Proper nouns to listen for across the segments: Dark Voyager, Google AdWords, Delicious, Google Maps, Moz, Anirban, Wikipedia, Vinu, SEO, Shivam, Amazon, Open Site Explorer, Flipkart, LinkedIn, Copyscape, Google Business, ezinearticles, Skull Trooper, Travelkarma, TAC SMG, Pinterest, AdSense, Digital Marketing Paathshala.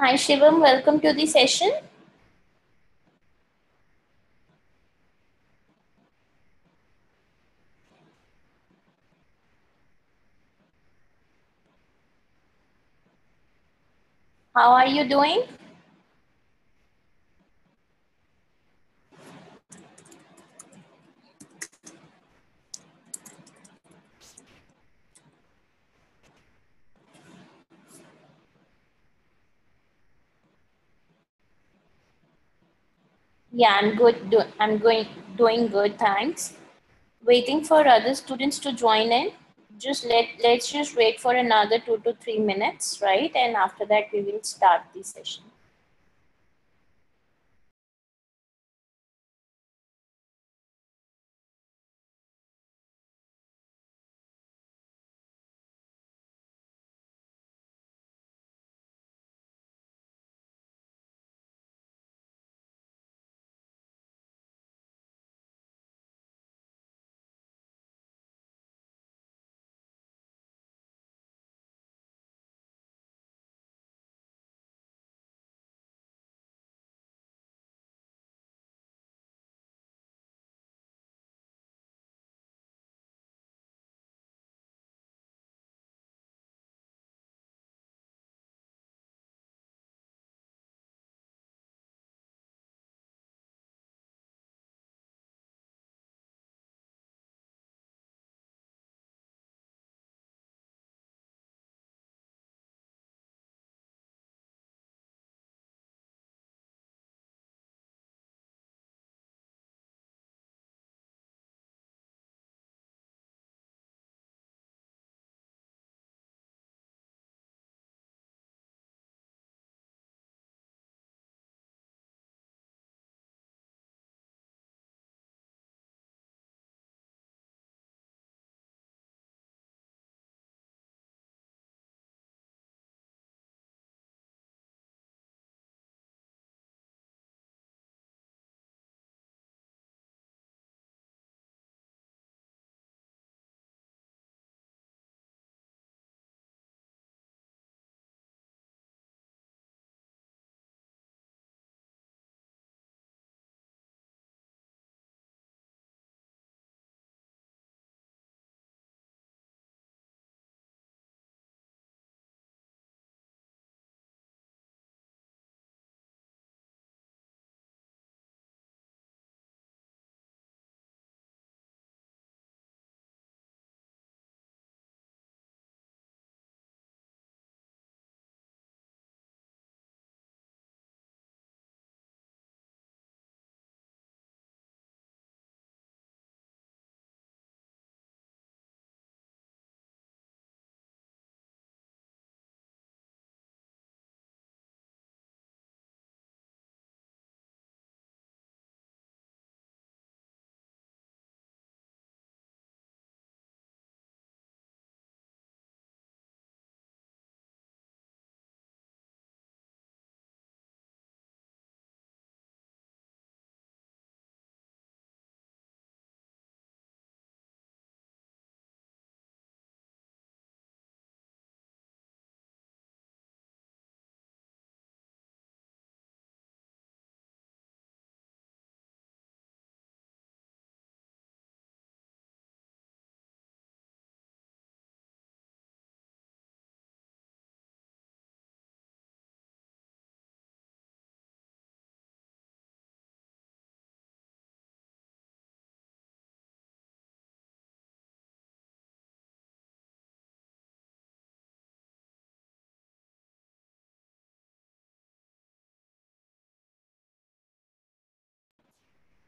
Hi Shivam, welcome to the session. How are you doing? Yeah, I'm good. I'm doing good, thanks. Waiting for other students to join in. Let's just wait for another 2 to 3 minutes, right? And after that, we will start the session.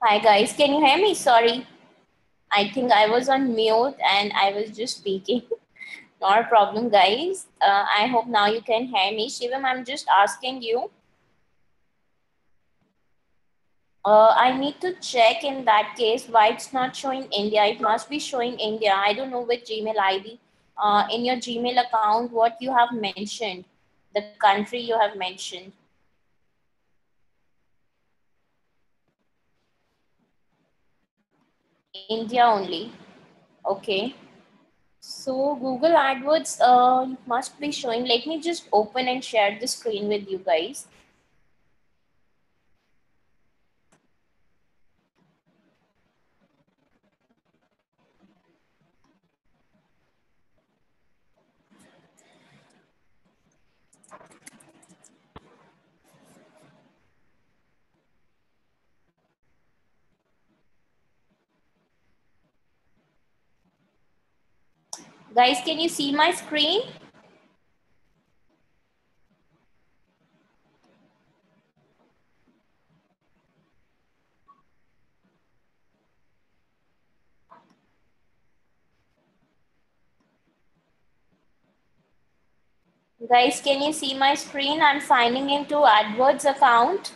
Hi guys, can you hear me? Sorry, I think I was on mute and I was just speaking. Not a problem guys. I hope now you can hear me. Shivam, I'm just asking you. I need to check in that case why it's not showing India. It must be showing India. I don't know which Gmail ID. In your Gmail account, what you have mentioned, the country you have mentioned. India only. Okay, So Google AdWords must be showing. Let me just open and share the screen with you guys. Guys, can you see my screen? Guys, can you see my screen? I'm signing into AdWords account.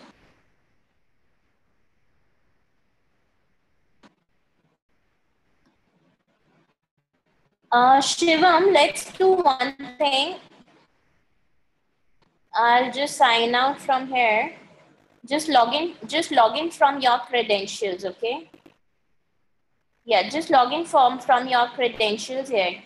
Shivam, let's do one thing. I'll just sign out from here. Just log in from your credentials, okay? Yeah, just log in from your credentials here.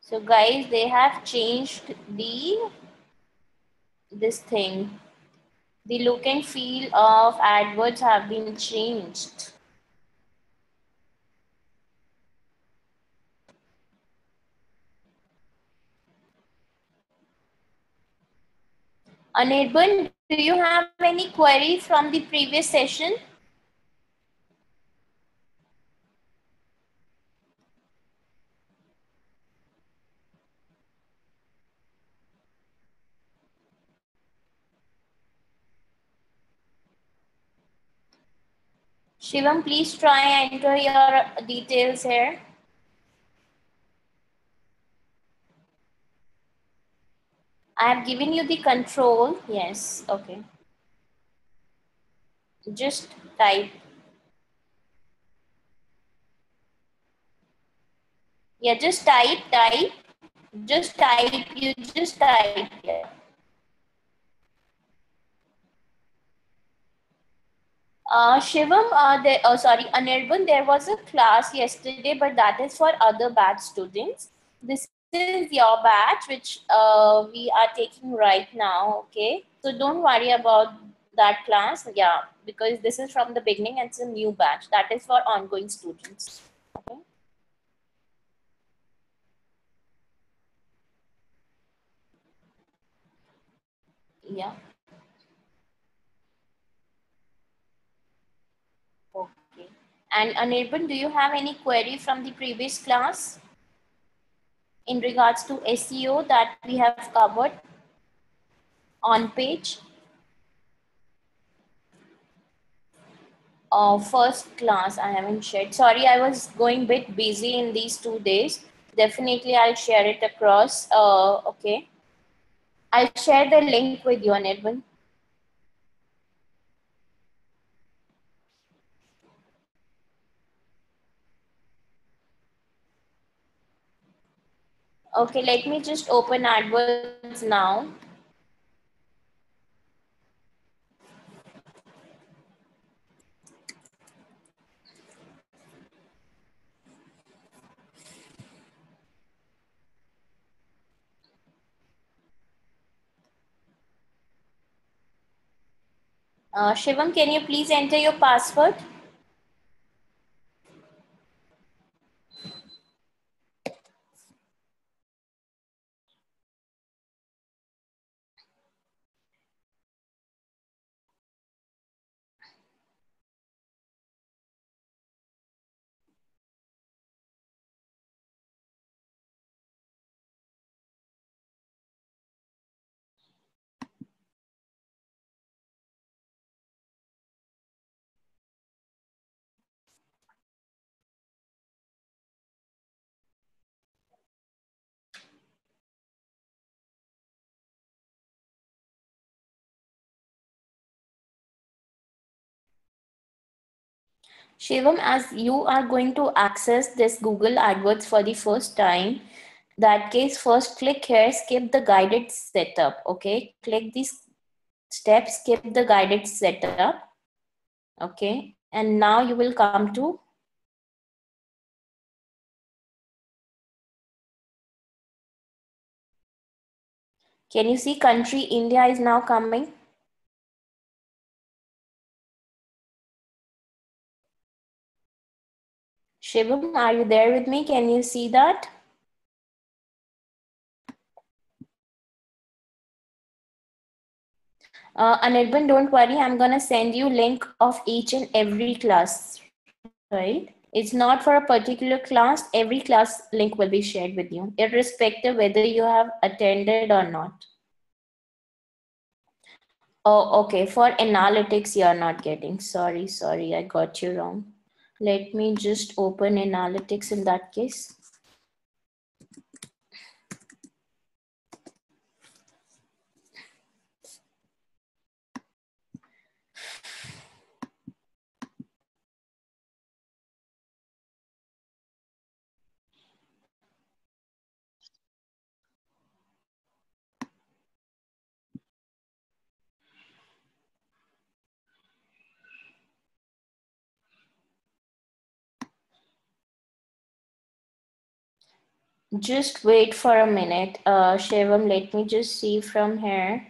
So guys, they have changed this thing. The look and feel of AdWords have been changed. Anirban, do you have any query from the previous session? Shivam, please try and enter your details here. I have given you the control. Yes, okay. Just type. Yeah, just type. Just type, you just type. Yeah. Shivam, Anirban, there was a class yesterday, but that is for other batch students. This is your batch, which we are taking right now, okay? So don't worry about that class, yeah, because this is from the beginning and it's a new batch. That is for ongoing students, okay? Yeah. And Anirban, do you have any query from the previous class in regards to SEO that we have covered on page first class? I haven't shared. Sorry, I was going a bit busy in these 2 days. Definitely, I'll share it across. Okay, I'll share the link with you, Anirban. Okay, let me just open AdWords now. Shivam, can you please enter your password? Shivam, as you are going to access this Google AdWords for the first time, that case, first click here, skip the guided setup. Okay, click these steps, skip the guided setup. Okay, and now you will come to can you see country India is now coming? Shivam, are you there with me? Can you see that? Anirban, don't worry. I'm going to send you link of each and every class, right? It's not for a particular class. Every class link will be shared with you, irrespective whether you have attended or not. Oh, okay. For analytics, you're not getting. Sorry. I got you wrong. Let me just open analytics in that case. Just wait for a minute, Shivam, let me just see from here.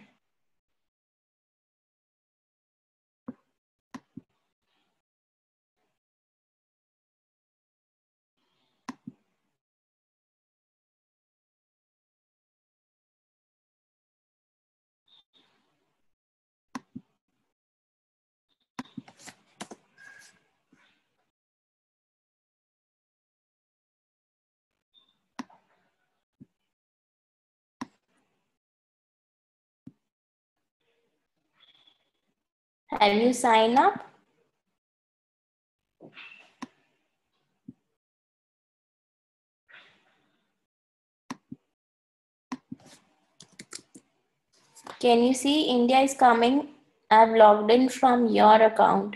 Have you signed up? Can you see India is coming? I've logged in from your account.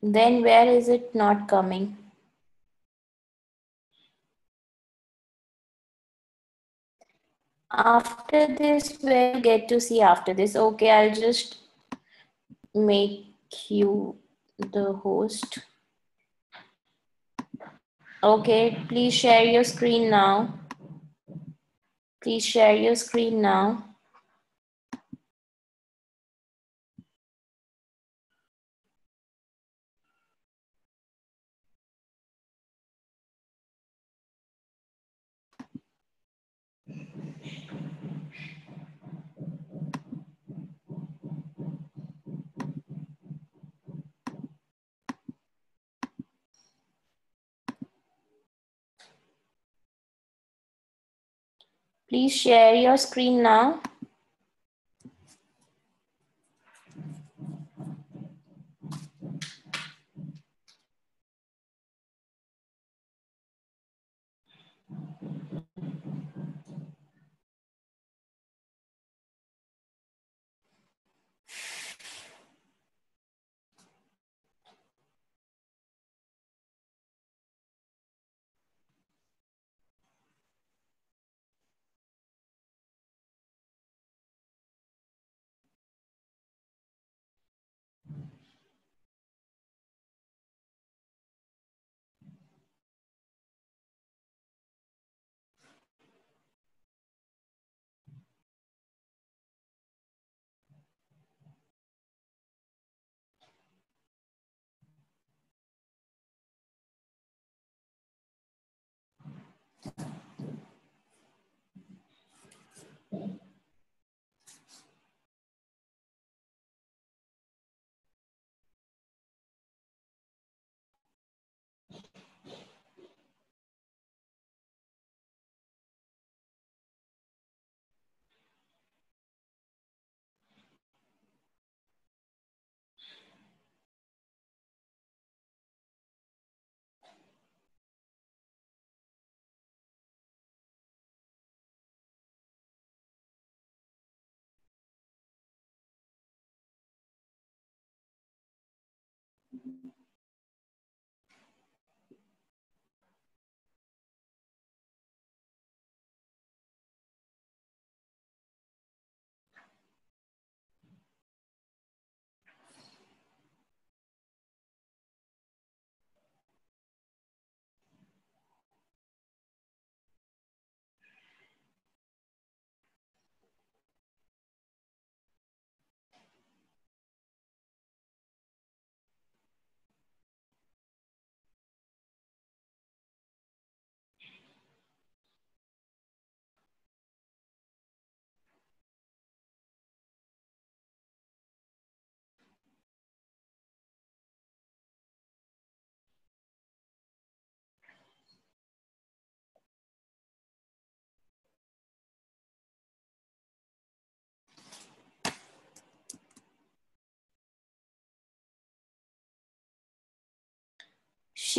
Then where is it not coming? After this, we'll get to see after this. Okay, I'll just make you the host. Okay, please share your screen now. Please share your screen now. Please share your screen now.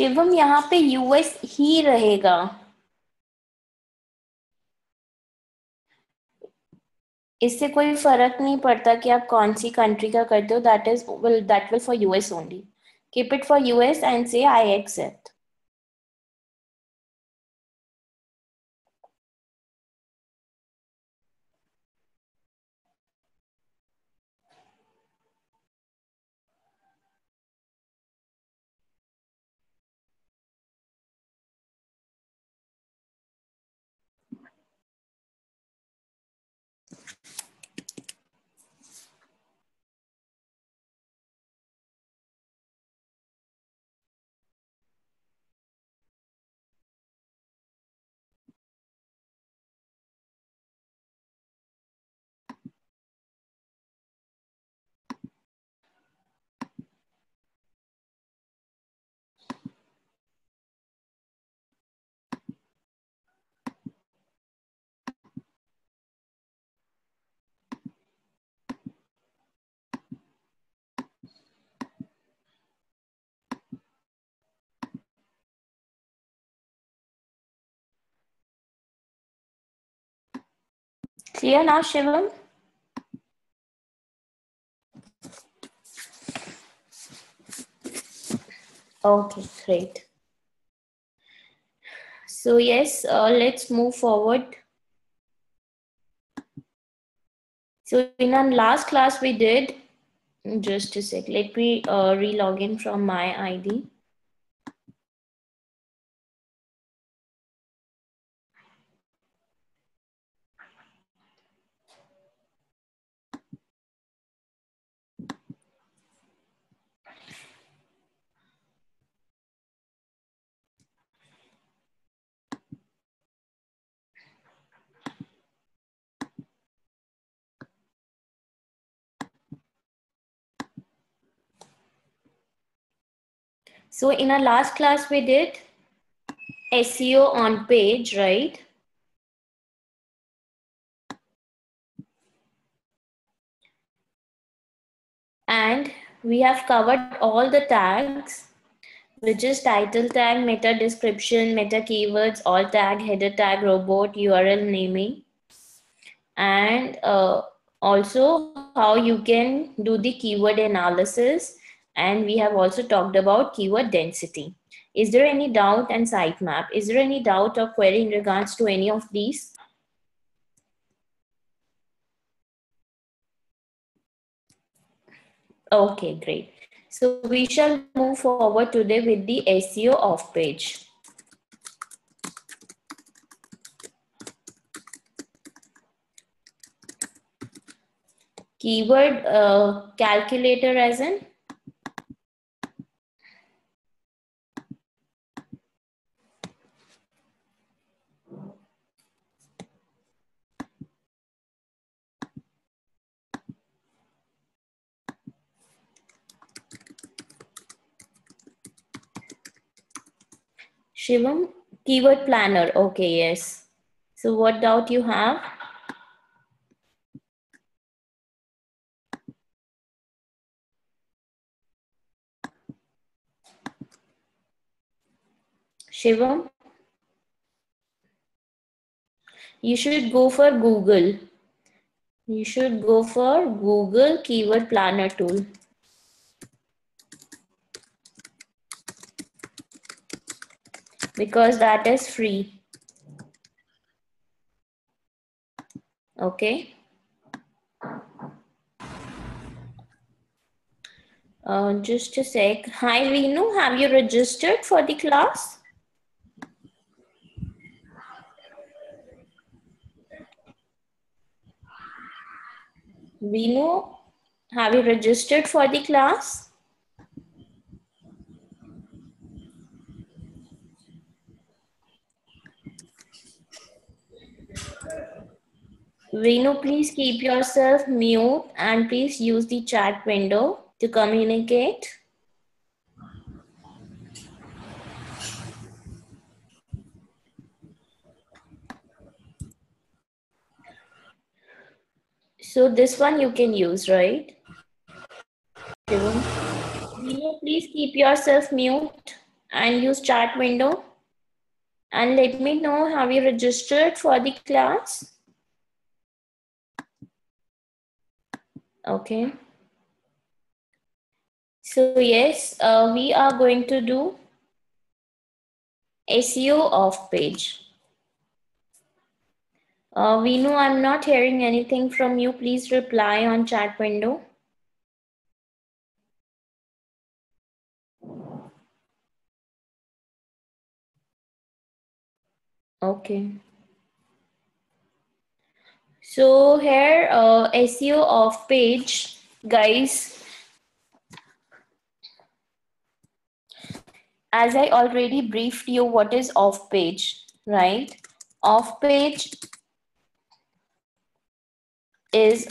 Shivam यहाँ पे US ही रहेगा। इससे कोई फर्क नहीं पड़ता कि आप कौन सी कंट्री का करते हो। That will for us only. Keep it for us and say I accept. Clear now, Shivam? Okay, great. So yes, let's move forward. So in our last class we did, just a sec, let me re-log in from my ID. So in our last class we did SEO on page, right? And we have covered all the tags, which is title tag, meta description, meta keywords, all tag, header tag, robot, URL naming, and also how you can do the keyword analysis. And we have also talked about keyword density. Is there any doubt? And sitemap. Is there any doubt or query in regards to any of these? Okay, great. So we shall move forward today with the SEO off page. Keyword calculator as in? Shivam, keyword planner. Okay, yes. So what doubt you have? Shivam, you should go for Google. You should go for Google keyword planner tool. because that is free. Okay. Just a sec. Hi, Vinu. Have you registered for the class? Vinu, have you registered for the class? Vinu, please keep yourself mute and please use the chat window to communicate. So this one you can use, right? Vinu, please keep yourself mute and use chat window. And let me know, have you registered for the class? Okay. So yes, we are going to do SEO off page. Vinu, I'm not hearing anything from you. Please reply on chat window. Okay. So here SEO off page, guys, as I already briefed you what is off page, right? Off page is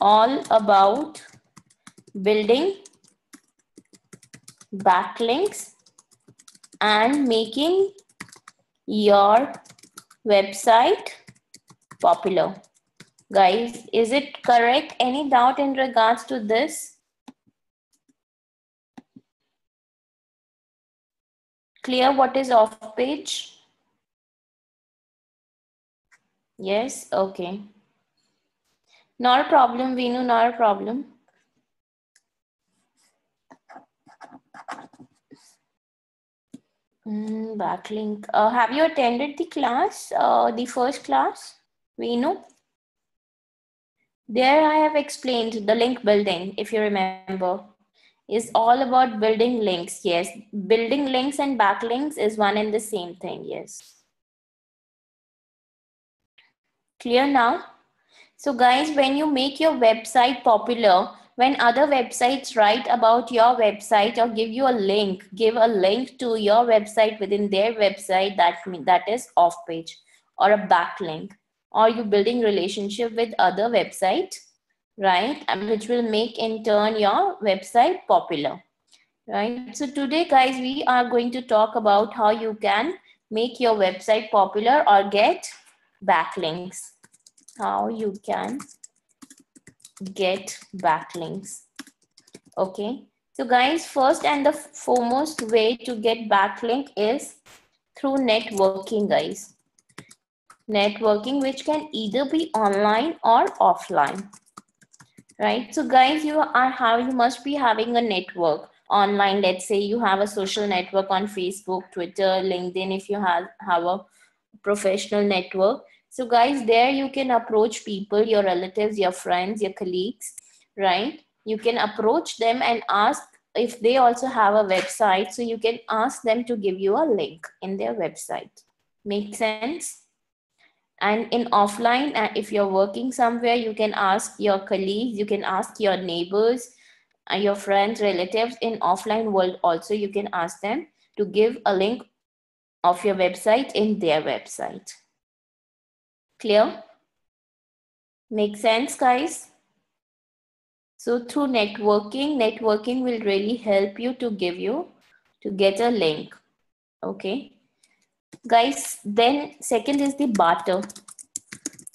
all about building backlinks and making your website popular. Guys, is it correct? Any doubt in regards to this? Clear what is off page? Yes, okay. Not a problem, Vinu, not a problem. Backlink. Have you attended the class, the first class, Vinu? There I have explained the link building, if you remember, is all about building links. Yes, building links and backlinks is one and the same thing. Yes. Clear now? So guys, when you make your website popular, when other websites write about your website or give you a link, give a link to your website within their website, that is off page or a backlink. Or you're building relationship with other website, right? And which will make in turn your website popular, right? So today, guys, we are going to talk about how you can make your website popular or get backlinks. How you can get backlinks. Okay. So guys, first and the foremost way to get backlink is through networking, guys. Networking, which can either be online or offline, right? So guys, you must be having a network online. Let's say you have a social network on Facebook, Twitter, LinkedIn, if you have a professional network. So guys, there you can approach people, your relatives, your friends, your colleagues, right? You can approach them and ask if they also have a website. So you can ask them to give you a link in their website. Make sense? And in offline, if you're working somewhere, you can ask your colleagues, you can ask your neighbors, your friends, relatives. In offline world also, you can ask them to give a link of your website in their website. Clear? Make sense, guys? So through networking, networking will really help you to get a link. Okay. Guys, then second is the barter.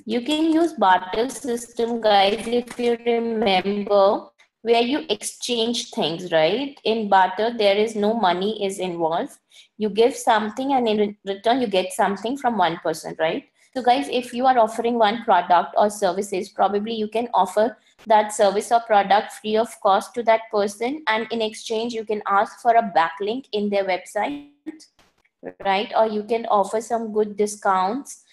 You can use barter system, guys, if you remember, where you exchange things, right? In barter, there is no money is involved. You give something and in return, you get something from one person, right? So guys, if you are offering one product or services, probably you can offer that service or product free of cost to that person. And in exchange, you can ask for a backlink in their website. right? Or you can offer some good discounts.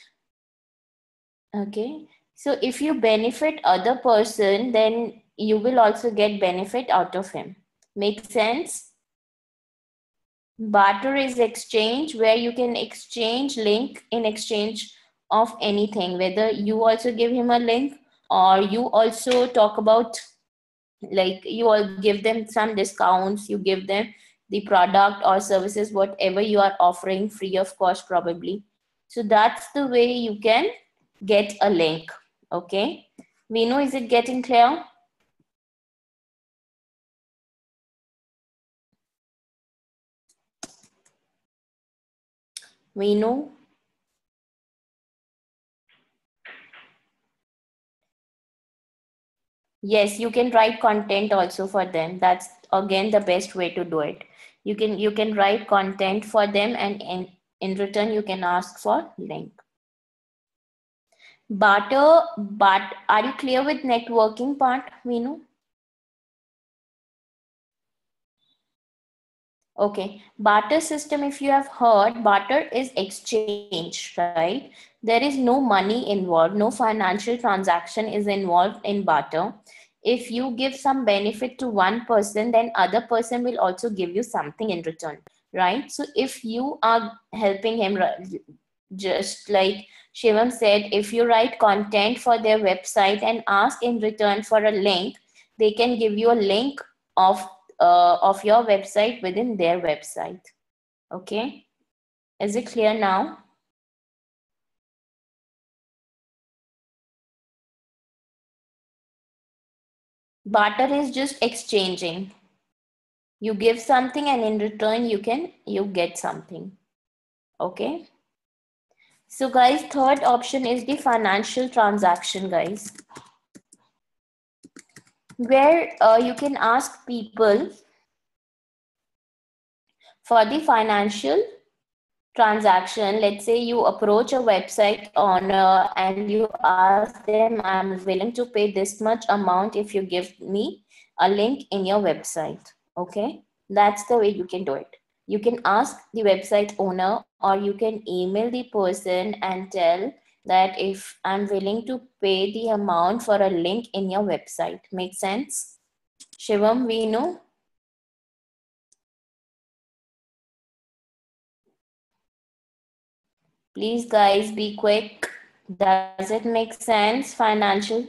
Okay. So if you benefit other person, then you will also get benefit out of him. Make sense? Barter is exchange, where you can exchange link in exchange of anything, whether you also give him a link or you also talk about, like, you all give them some discounts, you give them the product or services, whatever you are offering free of cost probably. So that's the way you can get a link. Okay. Vinu, is it getting clear? Vinu? Yes, you can write content also for them. That's again the best way to do it. You can write content for them, and in return you can ask for link. Barter, but are you clear with networking part, Vinu? Okay, barter system, if you have heard, barter is exchange, right? There is no money involved, no financial transaction is involved in barter. If you give some benefit to one person, then other person will also give you something in return, right? So if you are helping him, just like Shivam said, if you write content for their website and ask in return for a link, they can give you a link of your website within their website. Okay, is it clear now? Barter is just exchanging. You give something and in return you get something. Okay. So guys, third option is the financial transaction, guys, where you can ask people for the financial transaction. Let's say you approach a website owner and you ask them, I'm willing to pay this much amount if you give me a link in your website. Okay, that's the way you can do it. You can ask the website owner, or you can email the person and tell that if I'm willing to pay the amount for a link in your website. Make sense? Shivam, Vinu? Please guys, be quick. Does it make sense? Financial.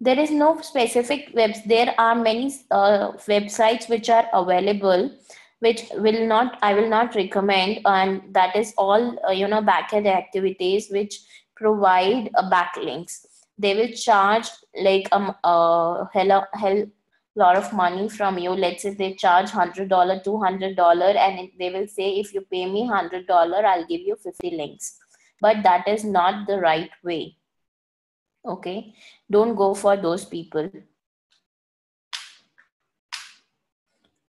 There is no specific webs. There are many websites which are available, which will not, I will not recommend, and that is all, you know, backend activities which provide backlinks. They will charge like a hell lot of money from you. Let's say they charge $100, $200, and they will say, if you pay me $100, I'll give you 50 links. But that is not the right way. Okay, don't go for those people.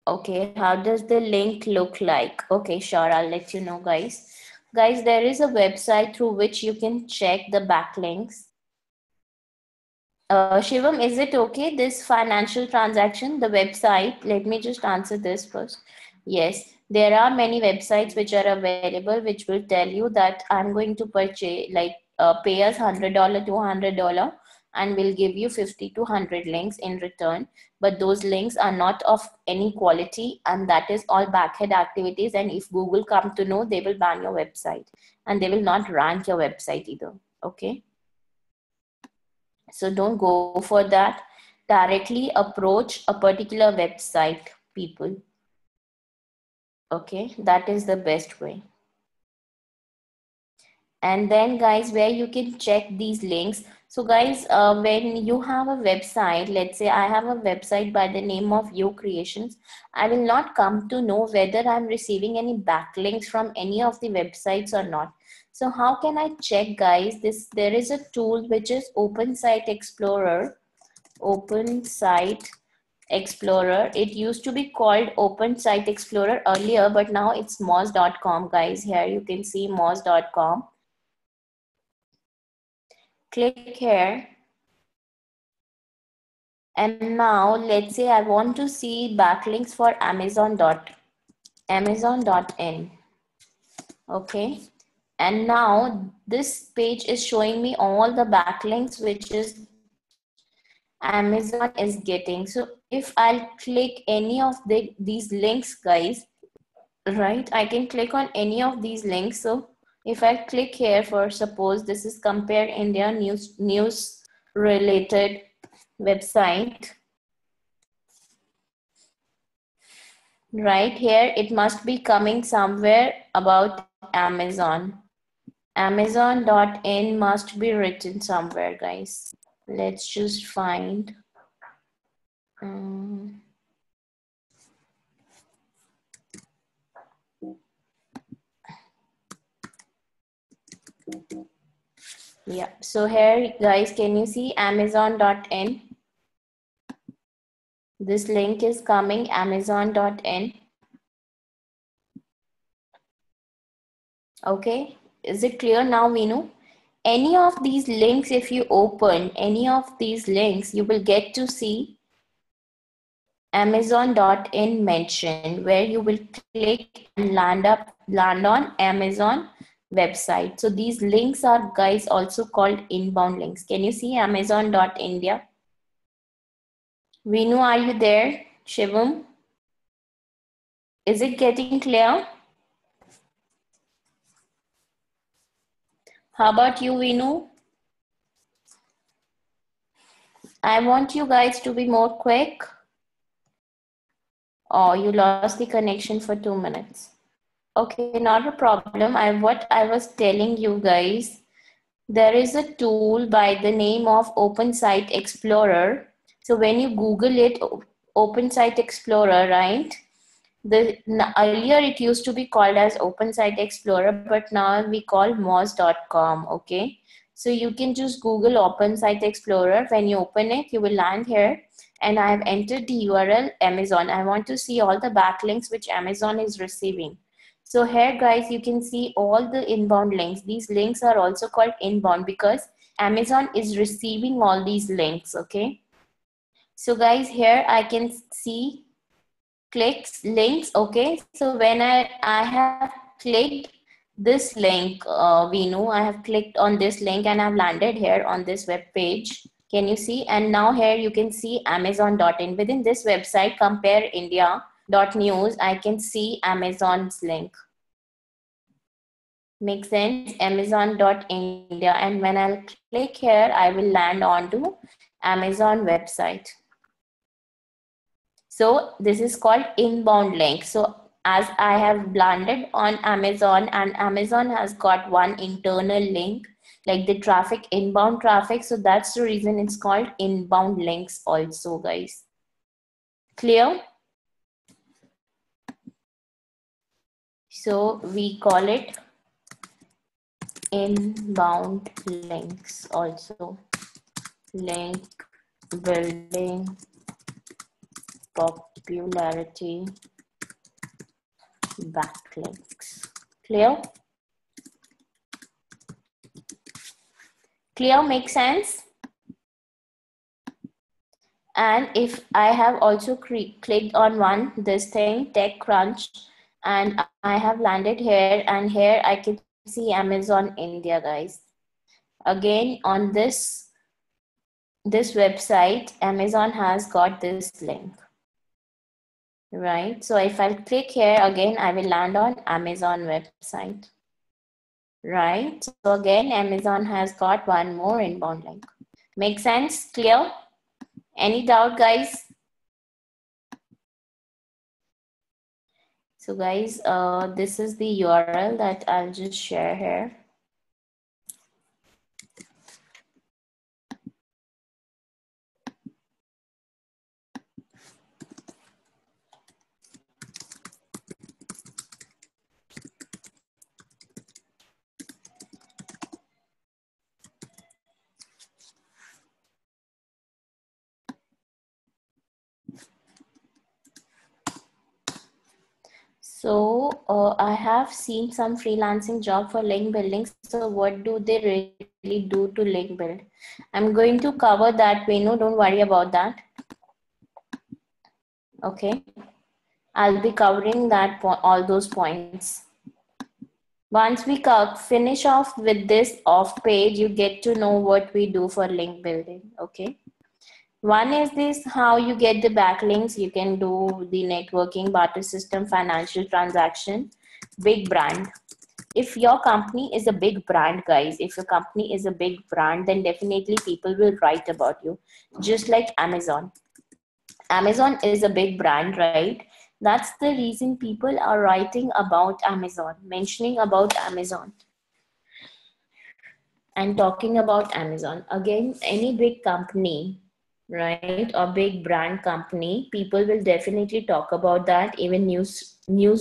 Okay, how does the link look like? Okay, sure, I'll let you know, guys. Guys, there is a website through which you can check the backlinks. Shivam, is it okay, this financial transaction, the website? Let me just answer this first. Yes, there are many websites which are available, which will tell you that I'm going to purchase, like, pay us $100, $200, and we'll give you 50 to 100 links in return. But those links are not of any quality, and that is all backend activities. And if Google come to know, they will ban your website and they will not rank your website either. Okay. So don't go for that. Directly approach a particular website, people. Okay. That is the best way. And then guys, where you can check these links. So guys, when you have a website, let's say I have a website by the name of Yo Creations, I will not come to know whether I'm receiving any backlinks from any of the websites or not. So how can I check, guys? There is a tool which is Open Site Explorer. Open Site Explorer. It used to be called Open Site Explorer earlier, but now it's Moz.com, guys. Here you can see Moz.com. Click here, and now let's say I want to see backlinks for Amazon. Amazon.in. Okay. And now this page is showing me all the backlinks which is Amazon is getting. So if I'll click any of these links, guys, right, I can click on any of these links. So if I click here, for suppose this is Compare India news related website. Right here, it must be coming somewhere about Amazon. Amazon.in must be written somewhere, guys. Let's just find. Yeah, so here, guys, can you see Amazon.in? This link is coming, Amazon.in. Okay, is it clear now, Vinu? Any of these links, if you open any of these links, you will get to see Amazon.in mentioned, where you will click and land on Amazon website. So these links are, guys, also called inbound links. Can you see Amazon.India? Vinu, are you there? Shivam? Is it getting clear? How about you, Vinu? I want you guys to be more quick. Oh, you lost the connection for 2 minutes. Okay, not a problem. What I was telling you guys, there is a tool by the name of Open Site Explorer. So when you Google it, Open Site Explorer, right? Earlier it used to be called as Open Site Explorer, but now we call Moz.com, okay? So you can just Google Open Site Explorer. When you open it, you will land here. And I've entered the URL Amazon. I want to see all the backlinks which Amazon is receiving. So here, guys, you can see all the inbound links. These links are also called inbound because Amazon is receiving all these links, okay? So guys, here I can see clicks, links, okay? So when I have clicked this link, Vinu, I have clicked on this link and I've landed here on this web page. Can you see? And now here you can see Amazon.in. Within this website, compareIndia.news, I can see Amazon's link. Makes sense? Amazon.India. And when I'll click here, I will land onto Amazon website. So this is called inbound link. So as I have landed on Amazon and Amazon has got one internal link, like the traffic, inbound traffic. So that's the reason it's called inbound links also, guys. Clear? So we call it inbound links also. Link building popularity backlinks. Clear? Clear? Makes sense? And if I have also clicked on this thing, TechCrunch, and I have landed here, and here I can see Amazon India, guys. Again, on this website, Amazon has got this link, right? So if I click here again, I will land on Amazon website, right? So again, Amazon has got one more inbound link. Make sense? Clear? Any doubt, guys? So guys, this is the URL that I'll just share here. So I have seen some freelancing job for link building. So what do they really do to link build? I'm going to cover that, Vinu. Don't worry about that. Okay. I'll be covering that all those points. Once we finish off with this off page, you get to know what we do for link building. Okay. One is this, how you get the backlinks. You can do the networking, barter system, financial transaction, big brand. If your company is a big brand, guys, if your company is a big brand, then definitely people will write about you. Just like Amazon. Amazon is a big brand, right? That's the reason people are writing about Amazon, mentioning about Amazon and talking about Amazon. Again, any big company, right, or big brand company, people will definitely talk about that. Even news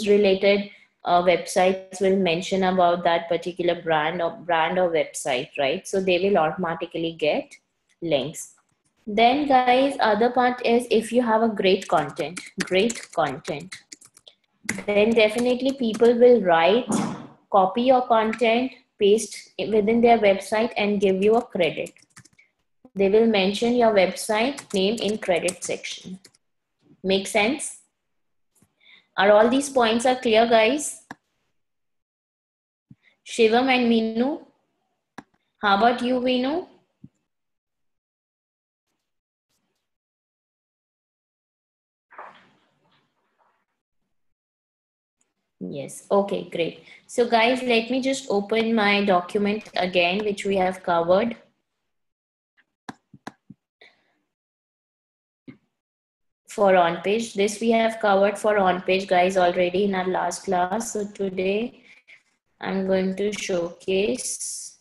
related websites will mention about that particular brand or website, right? So they will automatically get links. Then guys, other part is if you have a great content, then definitely people will write, copy your content, paste it within their website and give you a credit. They will mention your website name in credit section. Make sense? Are all these points are clear, guys? Shivam and Vinu, how about you, Vinu? Yes. Okay, great. So guys, let me just open my document again, which we have covered. For on page, this we have covered for on page, guys, already in our last class. So today I'm going to showcase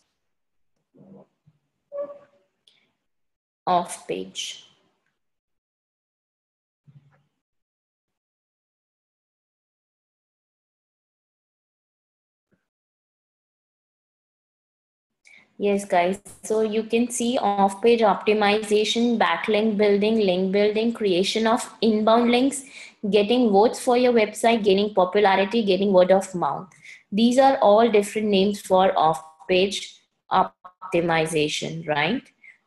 off page. Yes, guys. So you can see off-page optimization, backlink building, link building, creation of inbound links, getting votes for your website, gaining popularity, getting word of mouth. These are all different names for off-page optimization, right?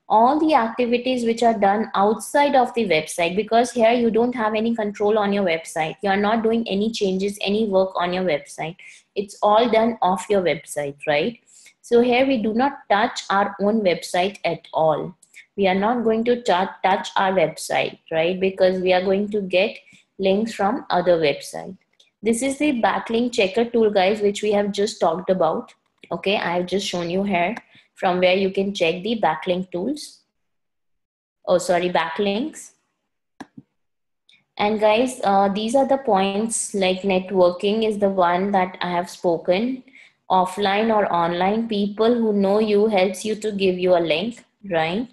All the activities which are done outside of the website, because here you don't have any control on your website. You are not doing any changes, any work on your website. It's all done off your website, right? So here we do not touch our own website at all. We are not going to touch our website, right? Because we are going to get links from other website. This is the backlink checker tool, guys, which we have just talked about. Okay, I have just shown you here from where you can check the backlink tools. Oh, sorry, backlinks. And guys, these are the points like networking is the one that I have spoken. Offline or online, people who know you helps you to give you a link, right?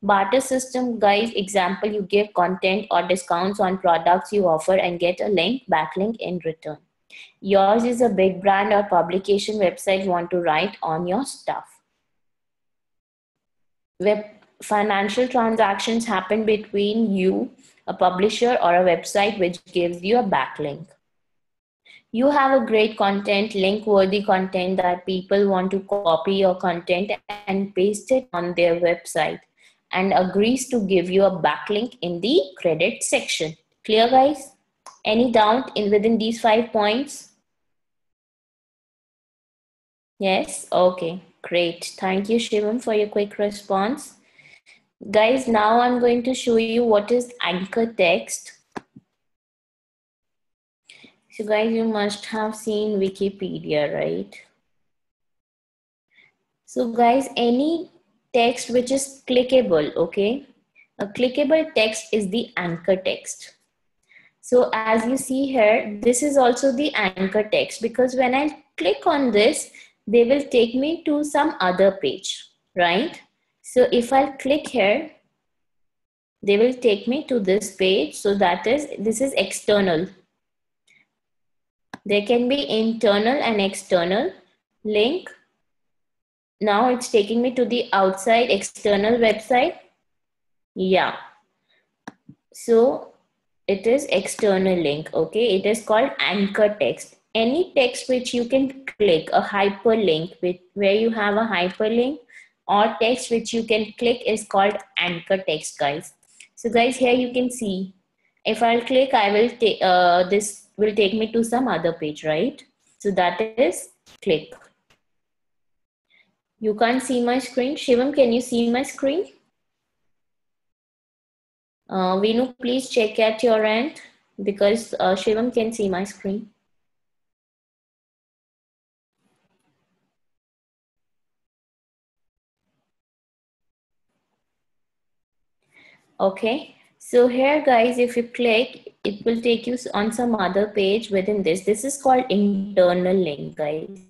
Barter system, guys, example, you give content or discounts on products you offer and get a link, backlink in return. Yours is a big brand or publication website you want to write on your stuff. Web financial transactions happen between you, a publisher or a website, which gives you a backlink. You have a great content, link-worthy content that people want to copy your content and paste it on their website and agrees to give you a backlink in the credit section. Clear, guys? Any doubt within these 5 points? Yes? Okay, great. Thank you, Shivam, for your quick response. Guys, now I'm going to show you what is anchor text. So guys, you must have seen Wikipedia, right? So guys, any text which is clickable, okay? A clickable text is the anchor text. So as you see here, this is also the anchor text, because when I click on this, they will take me to some other page, right? So if I click here, they will take me to this page. So that is, this is external. There can be internal and external link. Now it's taking me to the outside external website. Yeah. So it is external link. Okay. It is called anchor text. Any text which you can click, a hyperlink with, where you have a hyperlink or text which you can click is called anchor text, guys. So guys, here you can see If I'll click, I will take this will take me to some other page, right? So that is click. You can't see my screen. Shivam, can you see my screen? Vinu, please check at your end because Shivam can see my screen. Okay, so here guys, if you click, it will take you on some other page within this. This is called internal link, guys.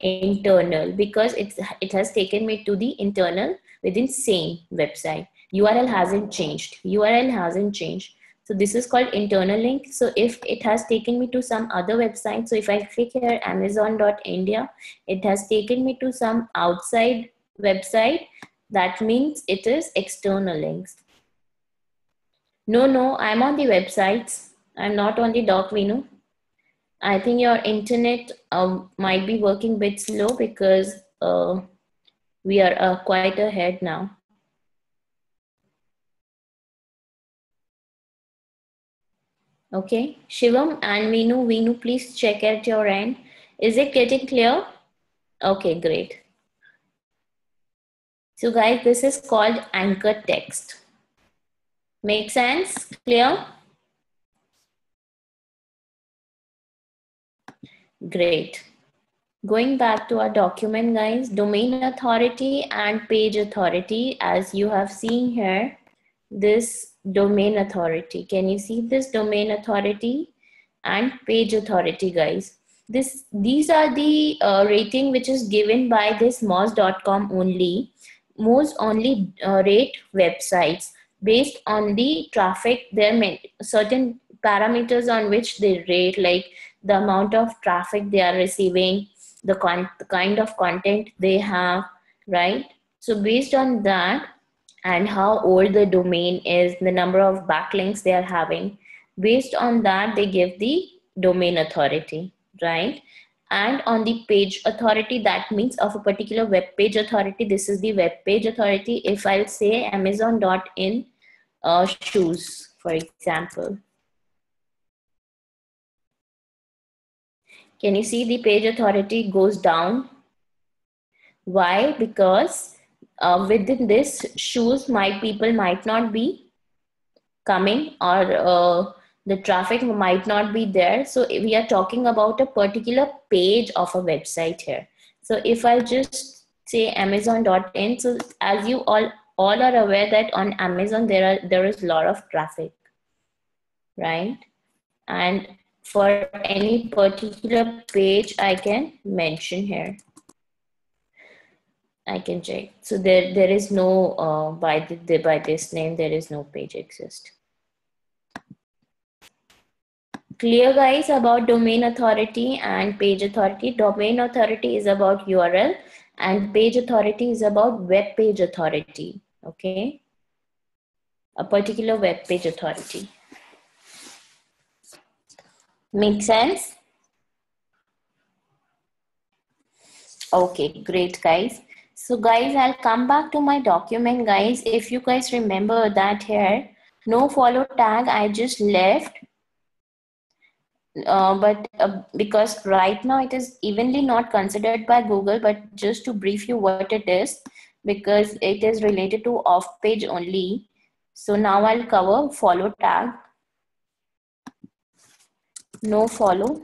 Internal, because it has taken me to the internal within same website. URL hasn't changed. URL hasn't changed. So this is called internal link. So if it has taken me to some other website, so if I click here Amazon.India, it has taken me to some outside website. That means it is external links. No, I'm on the websites. I'm not on the doc, Vinu. I think your internet might be working a bit slow because we are quite ahead now. Okay, Shivam and Vinu, please check at your end. Is it getting clear? Okay, great. So guys, this is called anchor text. Make sense? Clear? Great. Going back to our document, guys, domain authority and page authority, as you have seen here, this domain authority. Can you see this domain authority and page authority, guys? These are the rating which is given by this Moz.com only. Moz only rate websites based on the traffic. There are certain parameters on which they rate, like the amount of traffic they are receiving, the kind of content they have, right? So based on that and how old the domain is, the number of backlinks they are having, based on that, they give the domain authority, right? And on the page authority, that means of a particular web page authority, this is the web page authority. If I'll say Amazon.in shoes, for example. Can you see the page authority goes down? Why? Because within this shoes, people might not be coming, or the traffic might not be there. So we are talking about a particular page of a website here. So if I just say Amazon.in, so as you all are aware that on Amazon, there is a lot of traffic, right? And for any particular page, I can mention here. I can check. So there is no, by this name, there is no page exist. Clear guys about domain authority and page authority. Domain authority is about URL and page authority is about web page authority. Okay. A particular web page authority. Make sense? Okay, great guys. So guys, I'll come back to my document guys. If you guys remember that here, no follow tag, I just left. But because right now it is evenly not considered by Google, but just to brief you what it is, because it is related to off page only. So now I'll cover follow tag. No follow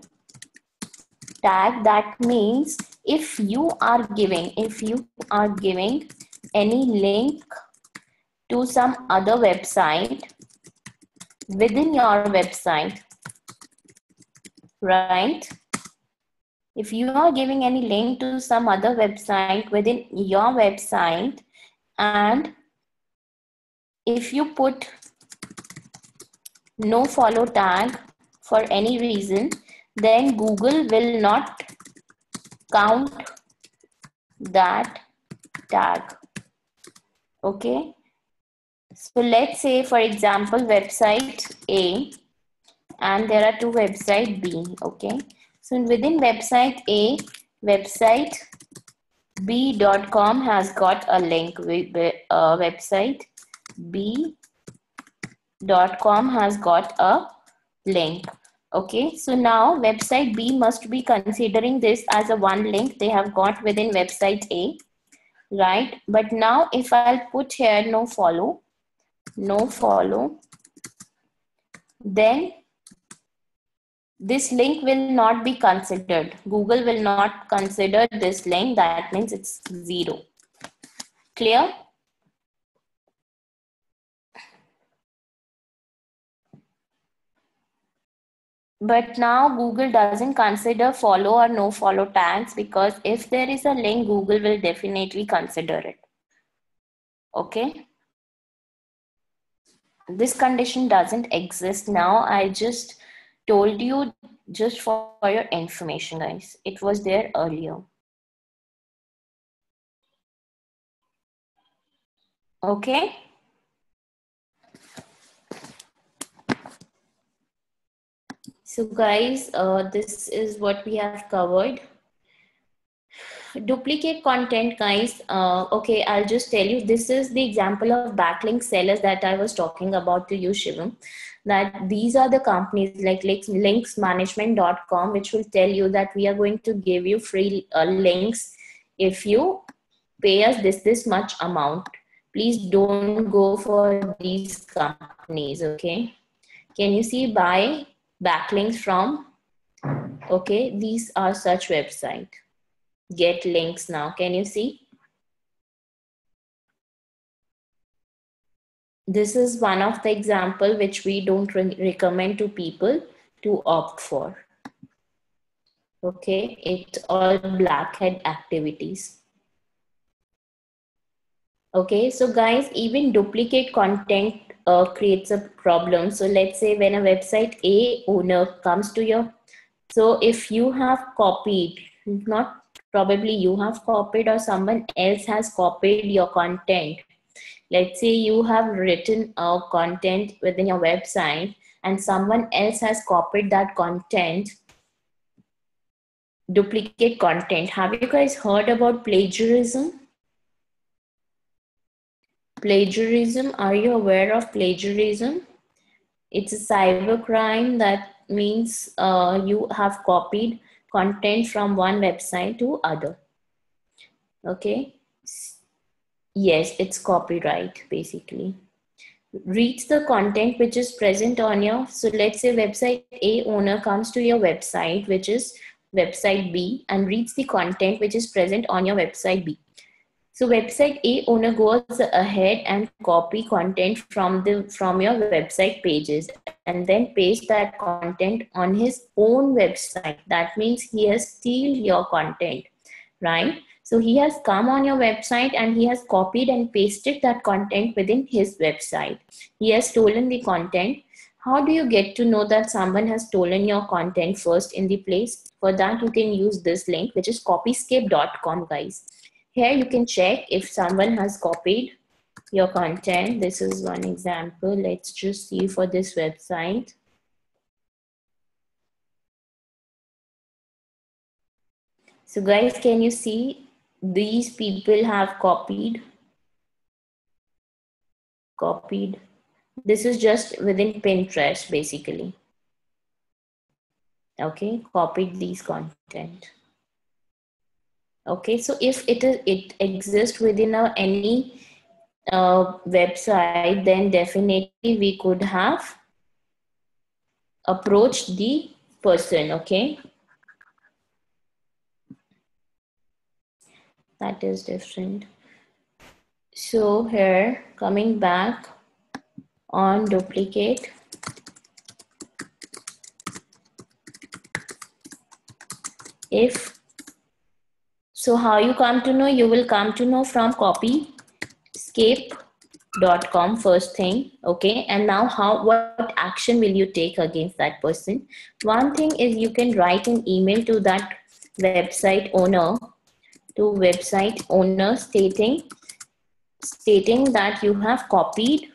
tag. That means if you are giving any link to some other website within your website, right? If you are giving any link to some other website within your website, and if you put no follow tag for any reason, then Google will not count that tag. Okay. So let's say, for example, website A, and there are two website B, okay? So within website A, website B.com has got a link with website B .com has got a link. Okay, so now website B must be considering this as a one link they have got within website A, right? But now if I'll put here no follow, then this link will not be considered. Google will not consider this link. That means it's zero. Clear? But now Google doesn't consider follow or no follow tags, because if there is a link, Google will definitely consider it. Okay. This condition doesn't exist now. I just told you just for your information, guys. It was there earlier. Okay. So guys, this is what we have covered. Duplicate content, guys. Okay, I'll just tell you, this is the example of backlink sellers that I was talking about to you, Shivam. That these are the companies like linksmanagement.com, which will tell you that we are going to give you free links if you pay us this much amount. Please don't go for these companies, okay? Can you see buy backlinks from? Okay, these are such website. Get links now, can you see? This is one of the example which we don't recommend to people to opt for. Okay, it's all black hat activities. Okay, so guys, even duplicate content creates a problem. So let's say when a website A owner comes to your, so if you have copied, not probably you have copied or someone else has copied your content. Let's say you have written a content within your website and someone else has copied that content. Duplicate content. Have you guys heard about plagiarism? Plagiarism, are you aware of plagiarism? It's a cyber crime. That means you have copied content from one website to other. Okay. Yes, it's copyright basically. Reads the content which is present on your, so let's say website A owner comes to your website, which is website B, and reads the content which is present on your website B. So website A owner goes ahead and copy content from your website pages and then paste that content on his own website. That means he has steal your content, right? So he has come on your website and he has copied and pasted that content within his website. He has stolen the content. How do you get to know that someone has stolen your content first in the place? For that, you can use this link, which is copyscape.com, guys. Here you can check if someone has copied your content. This is one example. Let's just see for this website. So guys, can you see? These people have copied. This is just within Pinterest basically. Okay, copied these content. Okay, so if it exists within any website, then definitely we could have approached the person. Okay. That is different. So here, coming back on duplicate. If, so how you come to know? You will come to know from copyscape.com first thing. Okay. And now how, what action will you take against that person? One thing is you can write an email to that website owner stating that you have copied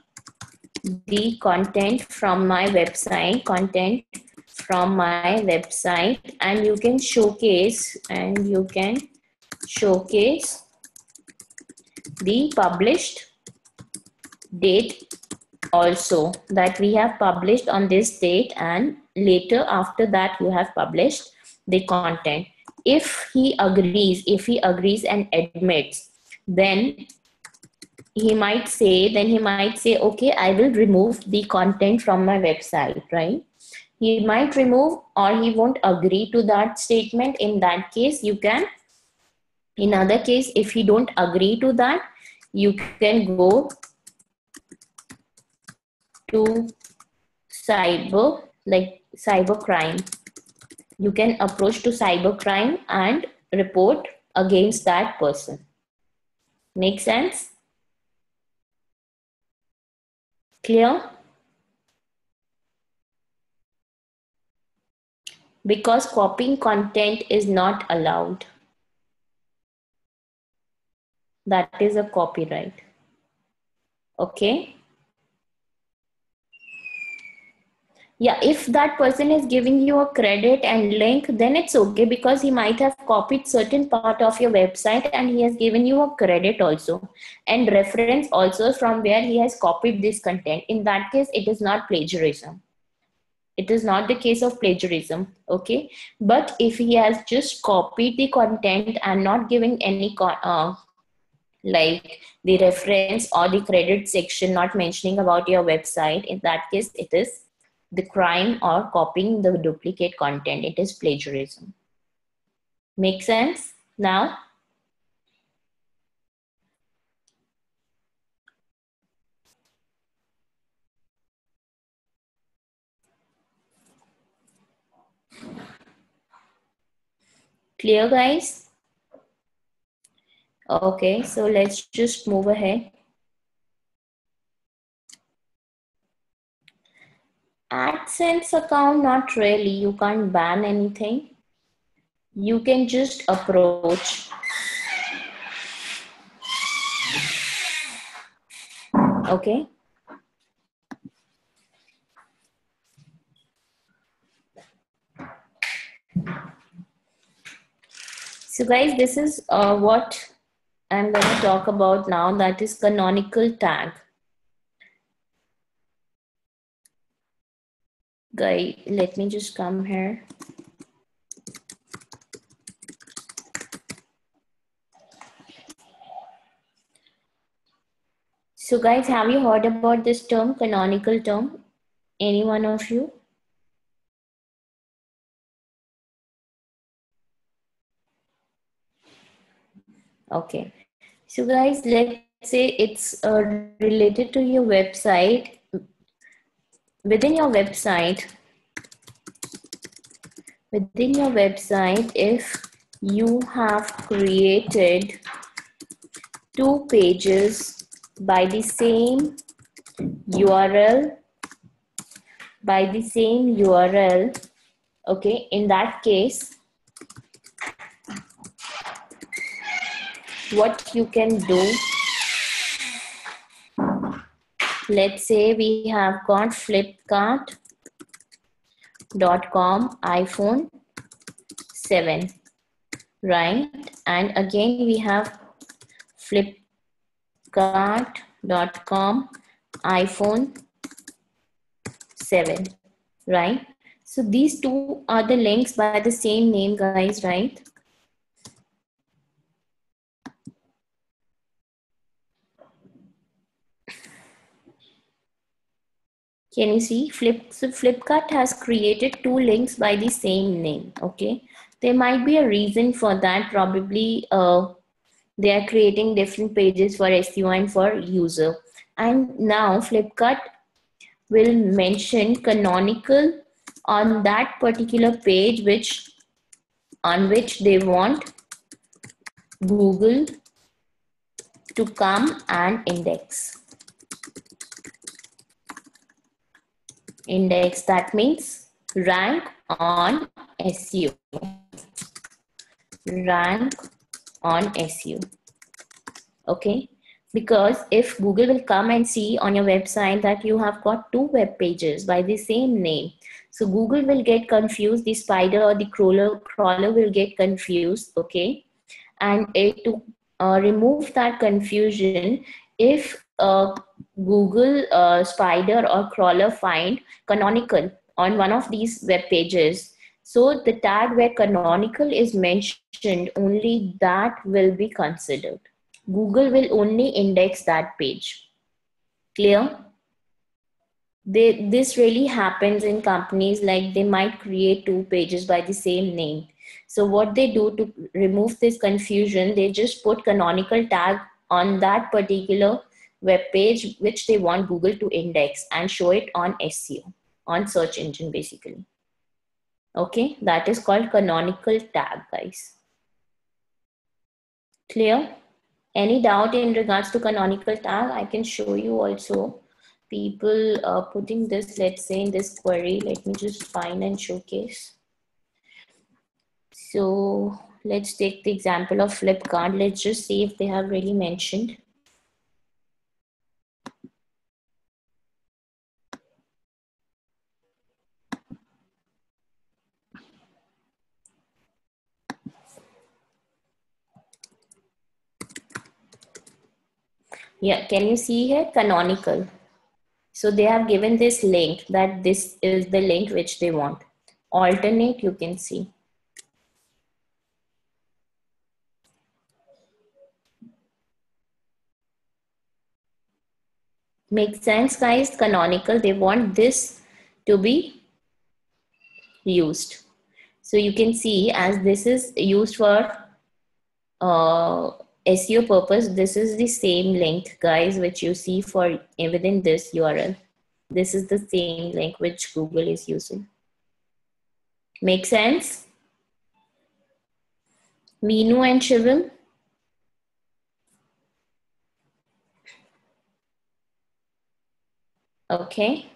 the content from my website, and you can showcase the published date also that we have published on this date, and later after that you have published the content. If he agrees and admits, then he might say, okay, I will remove the content from my website, right? He might remove, or he won't agree to that statement. In that case, you can, in other case, if he don't agree to that, you can go to cyber, like cybercrime. You can approach to cybercrime and report against that person. Make sense? Clear? Because copying content is not allowed. That is a copyright. Okay. Yeah, if that person is giving you a credit and link, then it's okay, because he might have copied certain part of your website and he has given you a credit also and reference also from where he has copied this content. In that case, it is not plagiarism. It is not the case of plagiarism, okay? But if he has just copied the content and not giving any like the reference or the credit section, not mentioning about your website, in that case, it is the crime or copying the duplicate content. It is plagiarism. Make sense now? Clear, guys? Okay, so let's just move ahead. AdSense account, not really. You can't ban anything. You can just approach. Okay. So guys, this is what I'm going to talk about now. That is canonical tag. Guys, let me just come here. So guys, have you heard about this term, canonical term? Any one of you? Okay. So guys, let's say it's related to your website. Within your website, if you have created two pages by the same URL, okay, in that case, what you can do, let's say we have got Flipkart.com iPhone 7, right? And again, we have Flipkart.com iPhone 7, right? So these two are the links by the same name, guys, right? Can you see? Flipkart has created two links by the same name, okay? There might be a reason for that. Probably they are creating different pages for SEO and for user. And now Flipkart will mention canonical on that particular page on which they want Google to come and index. That means rank on SEO. Okay, because if Google will come and see on your website that you have got two web pages by the same name, so Google will get confused. The spider or the crawler will get confused, okay? And to remove that confusion, if Google Spider or Crawler find canonical on one of these web pages. So the tag where canonical is mentioned, only that will be considered. Google will only index that page. Clear? This really happens in companies, like they might create two pages by the same name. So what they do to remove this confusion, they just put canonical tag on that particular web page which they want Google to index and show it on SEO, on search engine basically. Okay, that is called canonical tag, guys. Clear? Any doubt in regards to canonical tag? I can show you also people putting this, let's say in this query, let me just find and showcase. So let's take the example of Flipkart. Let's just see if they have really mentioned. Yeah, can you see here? Canonical. So they have given this link, that this is the link which they want. Alternate, you can see. Make sense, guys? Canonical, they want this to be used. So you can see, as this is used for SEO purpose, this is the same link, guys, which you see for within this URL. This is the same link which Google is using. Make sense? Vinu and Shivam? Okay.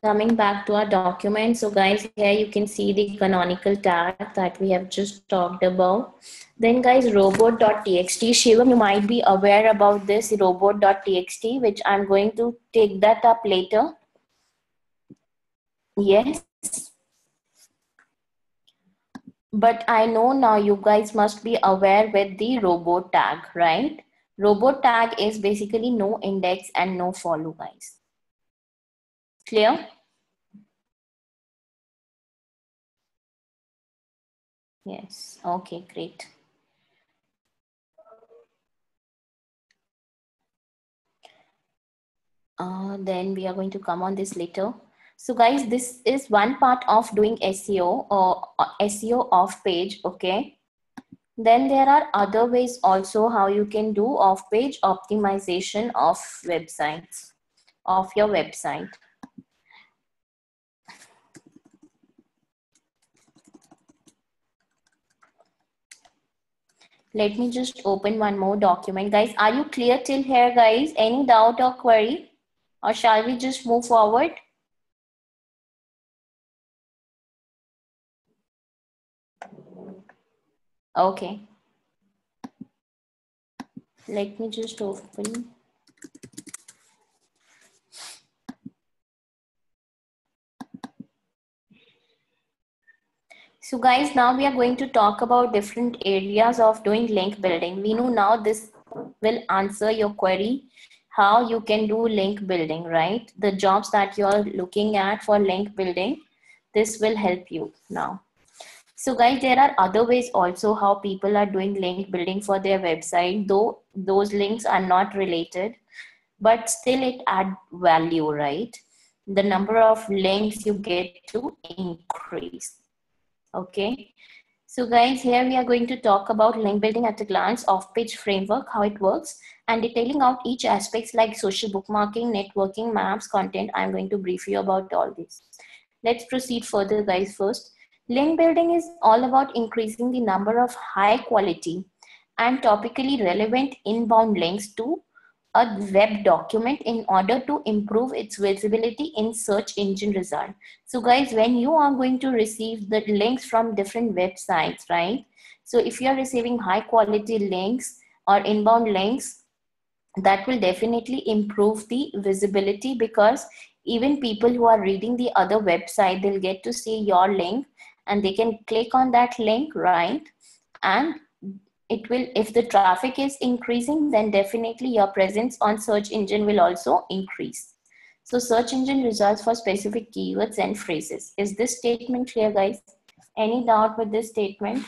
Coming back to our document. So guys, here you can see the canonical tag that we have just talked about. Then guys, robot.txt. Shivam, you might be aware about this robot.txt, which I'm going to take that up later. Yes. But I know now you guys must be aware with the robot tag, right? Robot tag is basically no index and no follow, guys. Clear? Yes. Okay, great. Then we are going to come on this later. So guys, this is one part of doing SEO or SEO off page. Okay. Then there are other ways also how you can do off page optimization of websites, of your website. Let me just open one more document, guys. Are you clear till here, guys? Any doubt or query? Or shall we just move forward? Okay. Let me just open. So guys, now we are going to talk about different areas of doing link building. We know now this will answer your query, how you can do link building, right? The jobs that you're looking at for link building, this will help you now. So guys, there are other ways also how people are doing link building for their website, though those links are not related, but still it adds value, right? The number of links you get to increase. Okay, so guys, here we are going to talk about link building at a glance, off-page framework, how it works, and detailing out each aspects like social bookmarking, networking, maps, content. I'm going to brief you about all this. Let's proceed further, guys. First, link building is all about increasing the number of high quality and topically relevant inbound links to a web document in order to improve its visibility in search engine result. So guys, when you are going to receive the links from different websites, right? So if you are receiving high quality links or inbound links, that will definitely improve the visibility, because even people who are reading the other website, they'll get to see your link and they can click on that link, right? And it will, if the traffic is increasing, then definitely your presence on search engine will also increase. So search engine results for specific keywords and phrases. Is this statement clear, guys? Any doubt with this statement?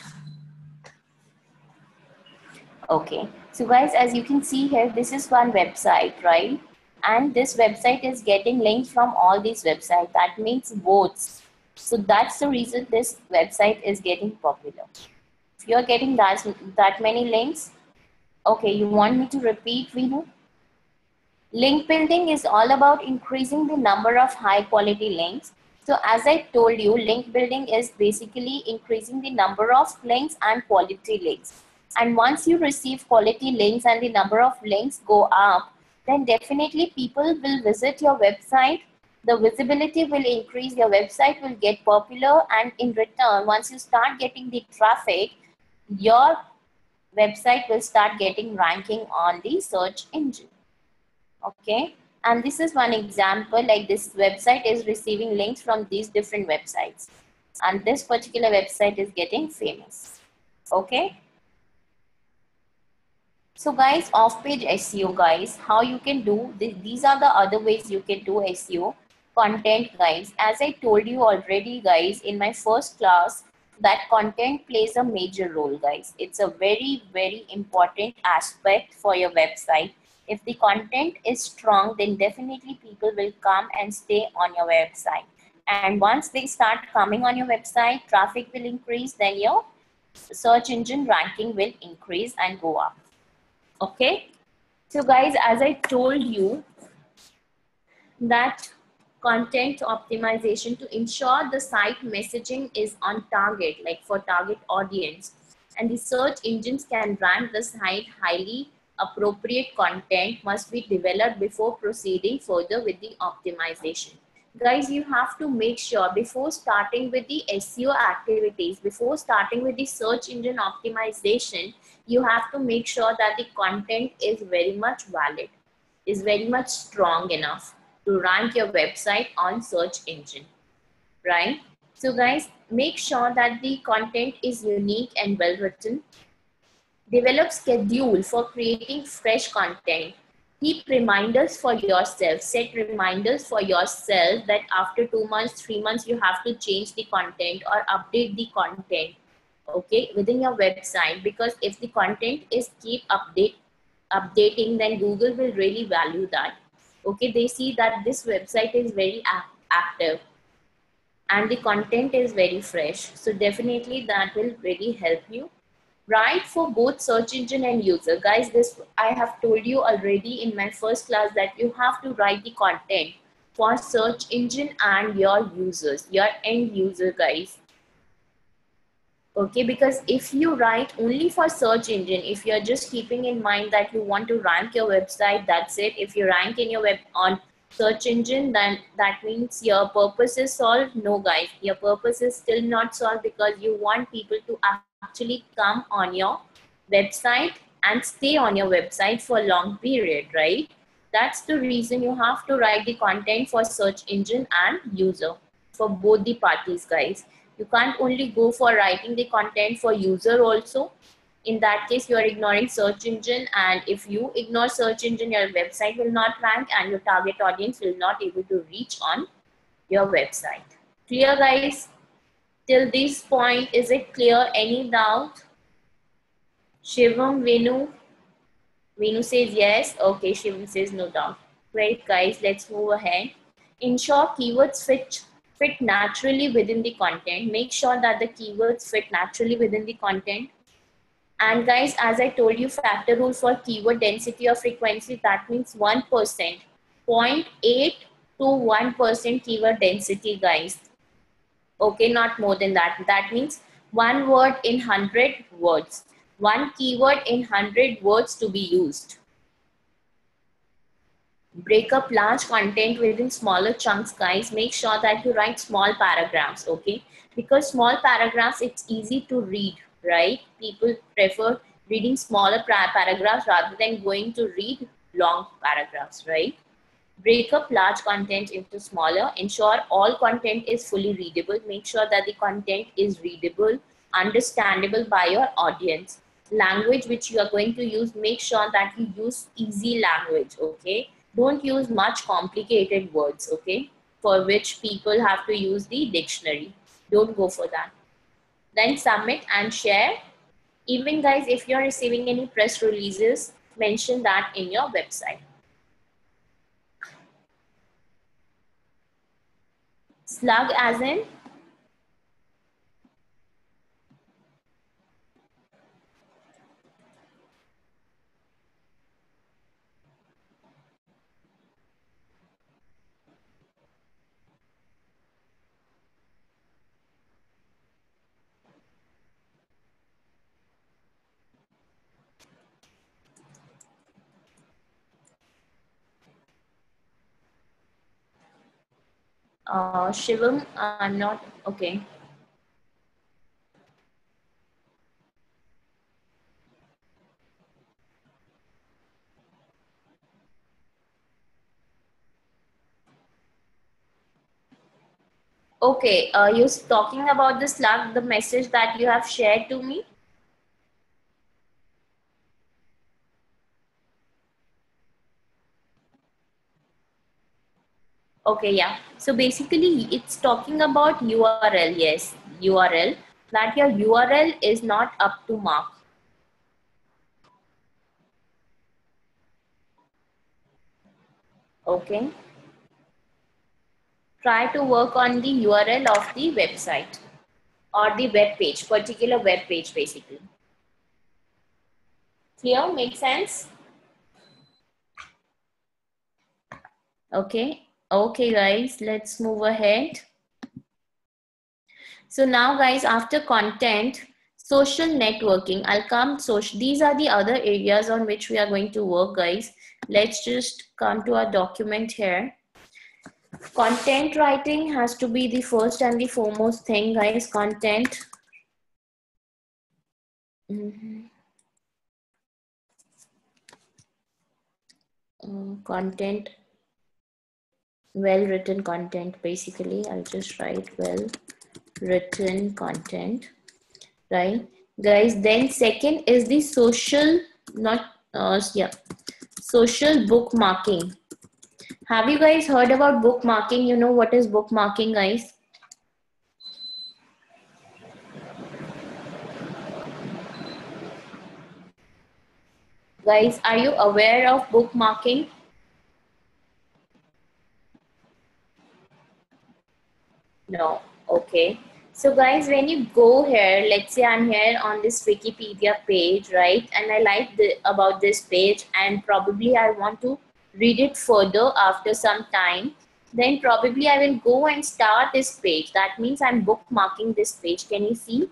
Okay, so guys, as you can see here, this is one website, right? And this website is getting links from all these websites. That means both. So that's the reason this website is getting popular. If you're getting that many links, okay, you want me to repeat, Vinu? Link building is all about increasing the number of high quality links. So as I told you, link building is basically increasing the number of links and quality links. And once you receive quality links and the number of links go up, then definitely people will visit your website. The visibility will increase, your website will get popular, and in return, once you start getting the traffic, your website will start getting ranking on the search engine. Okay, and this is one example, like this website is receiving links from these different websites, and this particular website is getting famous. Okay. So guys, off-page SEO, guys, how you can do, these are the other ways you can do SEO content, guys. As I told you already, guys, in my first class, that content plays a major role, guys. It's a very, very important aspect for your website. If the content is strong, then definitely people will come and stay on your website. And once they start coming on your website, traffic will increase, then your search engine ranking will increase and go up. Okay, so guys, as I told you that content optimization to ensure the site messaging is on target, like for target audience, and the search engines can rank the site highly, appropriate content must be developed before proceeding further with the optimization. Guys, you have to make sure before starting with the SEO activities, before starting with the search engine optimization, you have to make sure that the content is very much valid, is very much strong enough to rank your website on search engine, right? So guys, make sure that the content is unique and well written. Develop schedule for creating fresh content. Keep reminders for yourself, set reminders for yourself that after 2 months, 3 months, you have to change the content or update the content, okay, within your website, because if the content is keep updating, then Google will really value that, okay. They see that this website is very active and the content is very fresh. So definitely that will really help you. Right, for both search engine and user, guys, this I have told you already in my first class that you have to write the content for search engine and your users, your end user, guys. Okay, because if you write only for search engine, if you're just keeping in mind that you want to rank your website, that's it. If you rank in your web on search engine, then that means your purpose is solved. No, guys, your purpose is still not solved, because you want people to actually come on your website and stay on your website for a long period, right? That's the reason you have to write the content for search engine and user, for both the parties, guys. You can't only go for writing the content for user also. In that case, you are ignoring search engine, and if you ignore search engine, your website will not rank and your target audience will not able to reach on your website. Clear, guys? Till this point, is it clear? Any doubt? Shivam, Vinu? Vinu says yes. Okay, Shivam says no doubt. Great, guys, let's move ahead. Ensure keywords fit naturally within the content. Make sure that the keywords fit naturally within the content. And guys, as I told you, factor rule for keyword density or frequency, that means 1%, 0.8 to 1% keyword density, guys. Okay, not more than that. That means one word in 100 words, one keyword in 100 words to be used. Break up large content within smaller chunks, guys. Make sure that you write small paragraphs, okay? Because small paragraphs, it's easy to read, right? People prefer reading smaller paragraphs rather than going to read long paragraphs, right? Break up large content into smaller. Ensure all content is fully readable. Make sure that the content is readable, understandable by your audience. language which you are going to use, make sure that you use easy language, okay? Don't use much complicated words, okay? For which people have to use the dictionary. Don't go for that. Then submit and share. Even guys, if you're receiving any press releases, mention that in your website. Slug as in? Shivam, I'm not okay. Okay, you're talking about the Slack, the message that you have shared to me. Okay, yeah. So basically, it's talking about URL. Yes, URL. That your URL is not up to mark. Okay. Try to work on the URL of the website or the web page, particular web page, basically. Clear? Make sense? Okay. Okay guys, let's move ahead. So now guys, after content, social networking, I'll come social. These are the other areas on which we are going to work guys. Let's just come to our document here. Content writing has to be the first and the foremost thing guys, content. Content. Well written content, basically I'll just write well written content, right guys? Then second is the social, social bookmarking. Have you guys heard about bookmarking? You know what is bookmarking guys? Guys, are you aware of bookmarking? No. Okay. So guys, when you go here, let's say I'm here on this Wikipedia page, right? And I like about this page and probably I want to read it further after some time. Then probably I will go and start this page. That means I'm bookmarking this page. Can you see?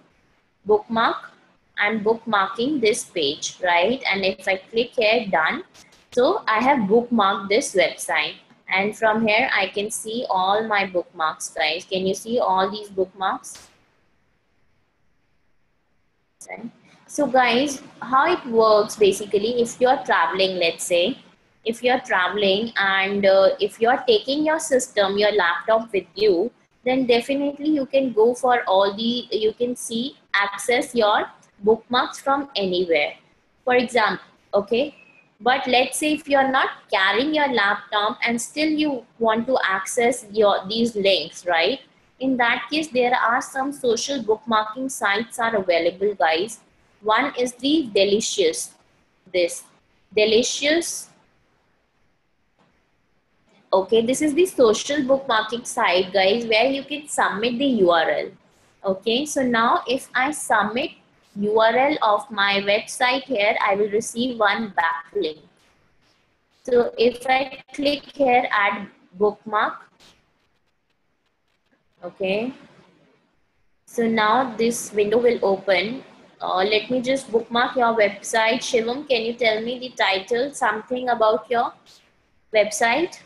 Bookmark. I'm bookmarking this page, right? And if I click here, done. So I have bookmarked this website. And from here, I can see all my bookmarks, guys. Can you see all these bookmarks? Okay. So guys, how it works basically, if you're traveling, let's say, if you're traveling and if you're taking your system, your laptop with you, then definitely you can go for all the, you can see, access your bookmarks from anywhere. For example, okay. But let's say if you're not carrying your laptop and still you want to access these links, right? In that case, there are some social bookmarking sites are available, guys. One is the Delicious. Okay, this is the social bookmarking site, guys, where you can submit the URL. Okay, so now if I submit URL of my website here, I will receive one backlink. So if I click here, add bookmark. Okay. So now this window will open. Let me just bookmark your website. Shivam, can you tell me the title, something about your website?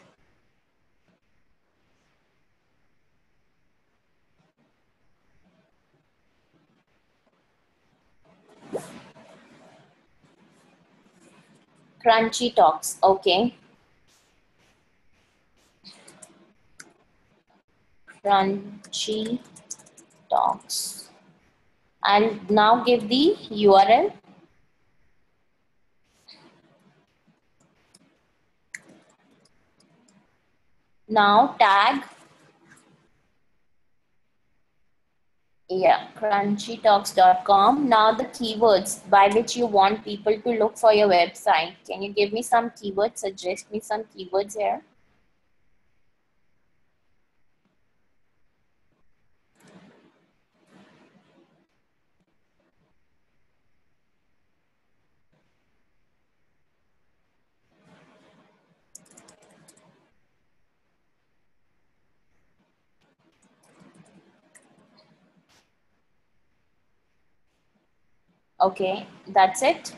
Crunchy Talks. Okay. Crunchy Talks. I'll now give the URL. Now tag. Yeah, crunchytalks.com. Now the keywords by which you want people to look for your website. Can you give me some keywords? Suggest me some keywords here. Okay, that's it.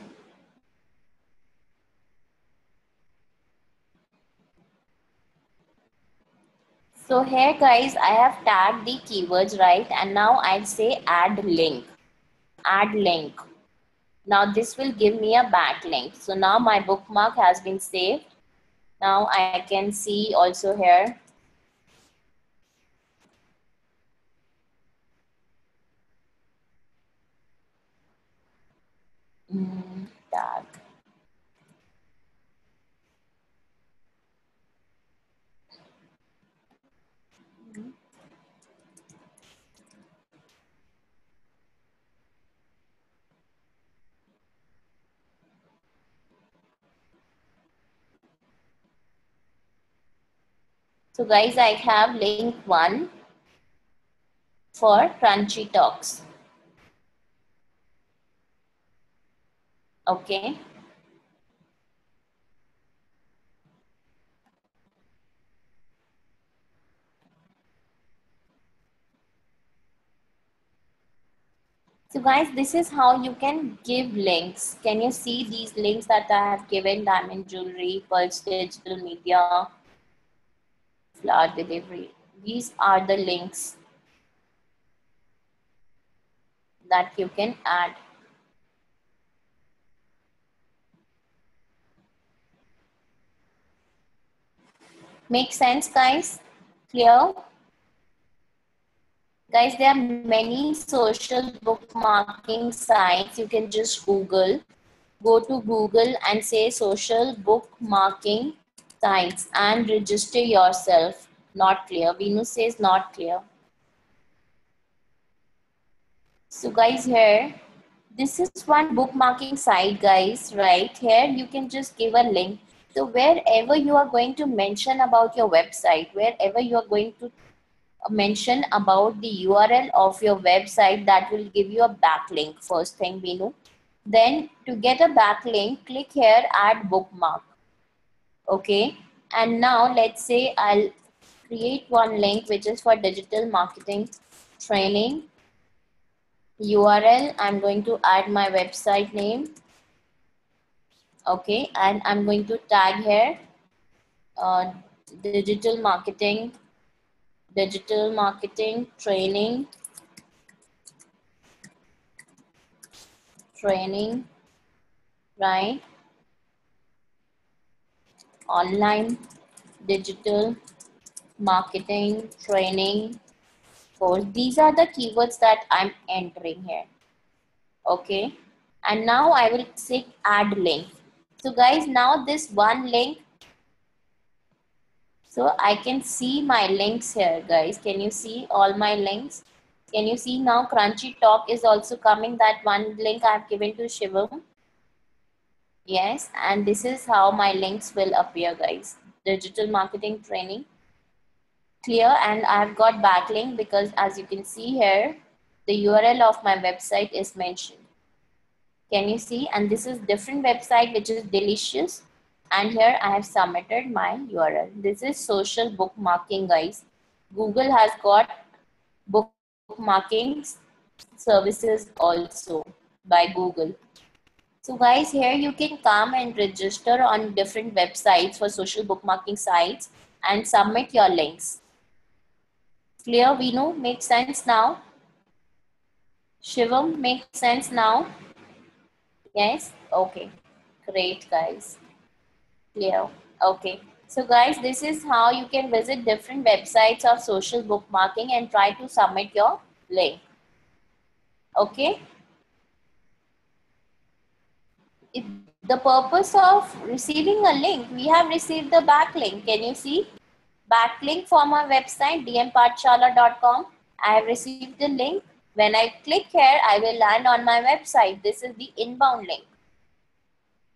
So here guys, I have tagged the keywords, right? And now I'll say add link, add link. Now this will give me a backlink. So now my bookmark has been saved. Now I can see also here. Tag. So guys, I have link 1 for Crunchy Talks. Okay. So guys, this is how you can give links. Can you see these links that I have given? Diamond Jewelry, Pulse Digital Media, Flower Delivery. These are the links that you can add. Make sense, guys? Clear? Guys, there are many social bookmarking sites. You can just Google. Go to Google and say social bookmarking sites and register yourself. Not clear. Vinu says not clear. So guys, here, this is one bookmarking site, guys, right? Here, you can just give a link. So wherever you are going to mention about your website, wherever you are going to mention about the URL of your website, that will give you a backlink. First thing we know. Then to get a backlink, click here, add bookmark. Okay. And now let's say I'll create one link, which is for digital marketing training. URL, I'm going to add my website name. Okay, and I'm going to tag here digital marketing training, right? Online digital marketing training course. These are the keywords that I'm entering here. Okay, and now I will click add link. So guys, now this one link, so I can see my links here, guys. Can you see all my links? Can you see now Crunchy Talk is also coming, that one link I've given to Shivam? Yes, and this is how my links will appear, guys. Digital marketing training. Clear, and I've got backlink because as you can see here, the URL of my website is mentioned. Can you see? And this is different website, which is Delicious. And here I have submitted my URL. This is social bookmarking, guys. Google has got bookmarking services also by Google. So guys, here you can come and register on different websites for social bookmarking sites and submit your links. Clear, Vinu? Make sense now? Shivam, make sense now? Yes. Okay. Great, guys. Clear. Okay. So guys, this is how you can visit different websites of social bookmarking and try to submit your link. Okay. The purpose of receiving a link, we have received the backlink. Can you see? Backlink for my website dmpaathshala.com. I have received the link. When I click here, I will land on my website. This is the inbound link.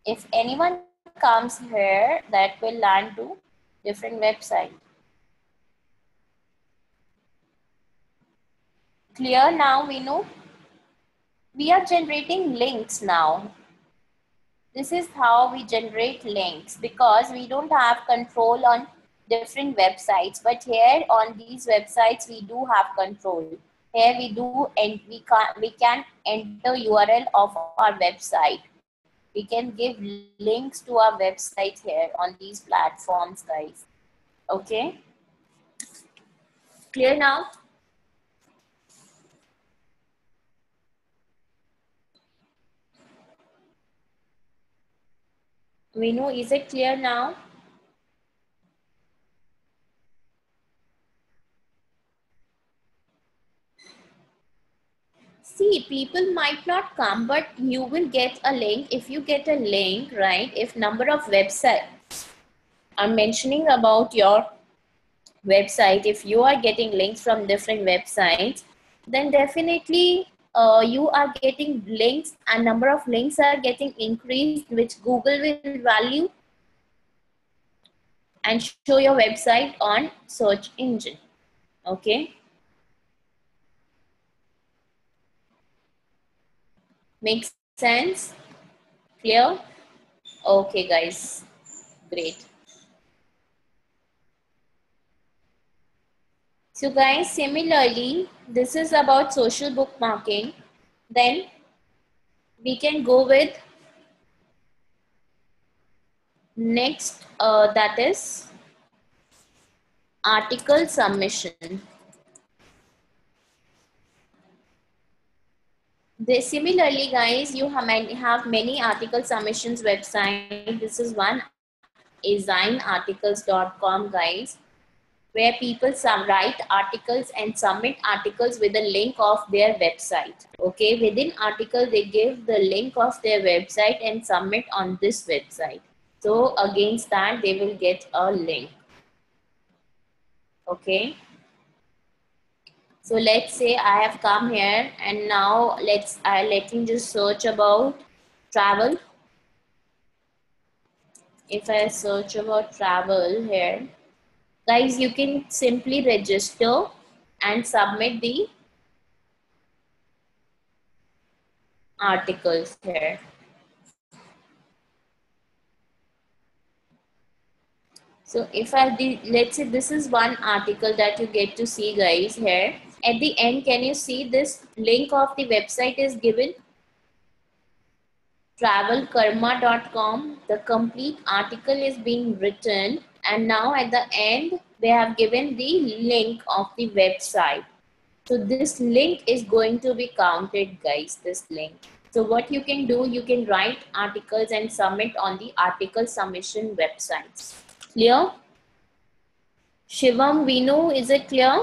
If anyone comes here, that will land to different website. Clear now, Vinu? We are generating links now. This is how we generate links, because we don't have control on different websites, but here on these websites we do have control. Here we do, and we can enter URL of our website. We can give links to our website here on these platforms, guys. Okay, clear now? Vinu, is it clear now? See, people might not come, but you will get a link. If you get a link, right, if number of websites, I'm mentioning about your website, if you are getting links from different websites, then definitely you are getting links, and number of links are getting increased, which Google will value and show your website on search engine. Okay. Makes sense? Clear? Okay, guys. Great. So guys, similarly, this is about social bookmarking. Then we can go with next, that is article submission. Similarly, guys, you have many article submissions website. This is one, ezinearticles.com, guys, where people write articles and submit articles with a link of their website. Okay, within article they give the link of their website and submit on this website. So against that they will get a link. Okay. So let's say I have come here, and now let me just search about travel. If I search about travel here, guys, you can simply register and submit the articles here. So if I let's say this is one article that you get to see, guys, here. At the end, can you see this link of the website is given? Travelkarma.com. The complete article is being written, and now at the end they have given the link of the website. So this link is going to be counted, guys, this link. So what you can do, you can write articles and submit on the article submission websites. Clear? Shivam, Vinu, is it clear?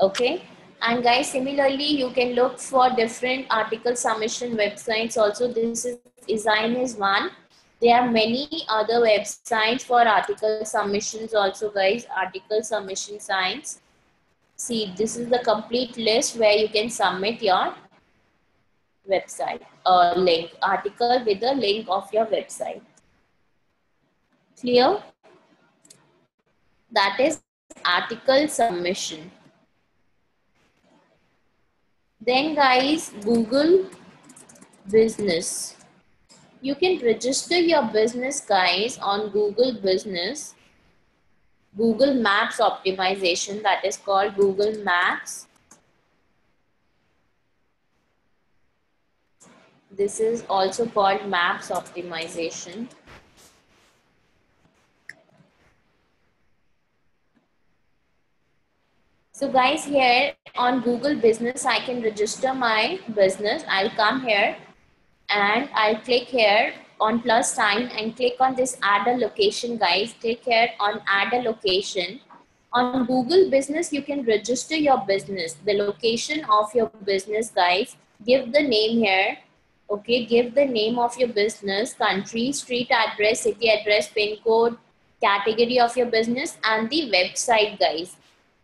Okay. And guys, similarly, you can look for different article submission websites also. This is Ezine is one. There are many other websites for article submissions also, guys. Article submission sites. See, this is the complete list where you can submit your website link, article with the link of your website. Clear? That is article submission. Then guys, Google Business. You can register your business, guys, on Google Business. Google Maps optimization, that is called Google Maps. This is also called Maps optimization. So guys, here on Google Business, I can register my business. I'll come here and I'll click here on plus sign and click on this add a location, guys. Click here on add a location. On Google Business, you can register your business, the location of your business, guys. Give the name here. Okay, give the name of your business, country, street address, city address, PIN code, category of your business and the website, guys.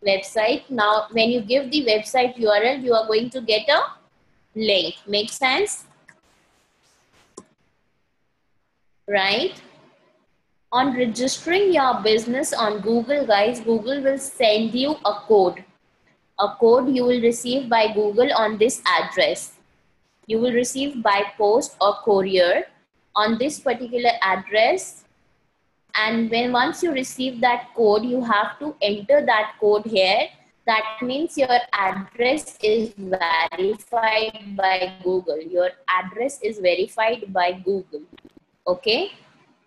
Website. Now, when you give the website URL, you are going to get a link. Make sense? Right? On registering your business on Google, guys, Google will send you a code. A code you will receive by Google on this address. You will receive by post or courier on this particular address. And when once you receive that code, you have to enter that code here. That means your address is verified by Google. Your address is verified by Google. Okay.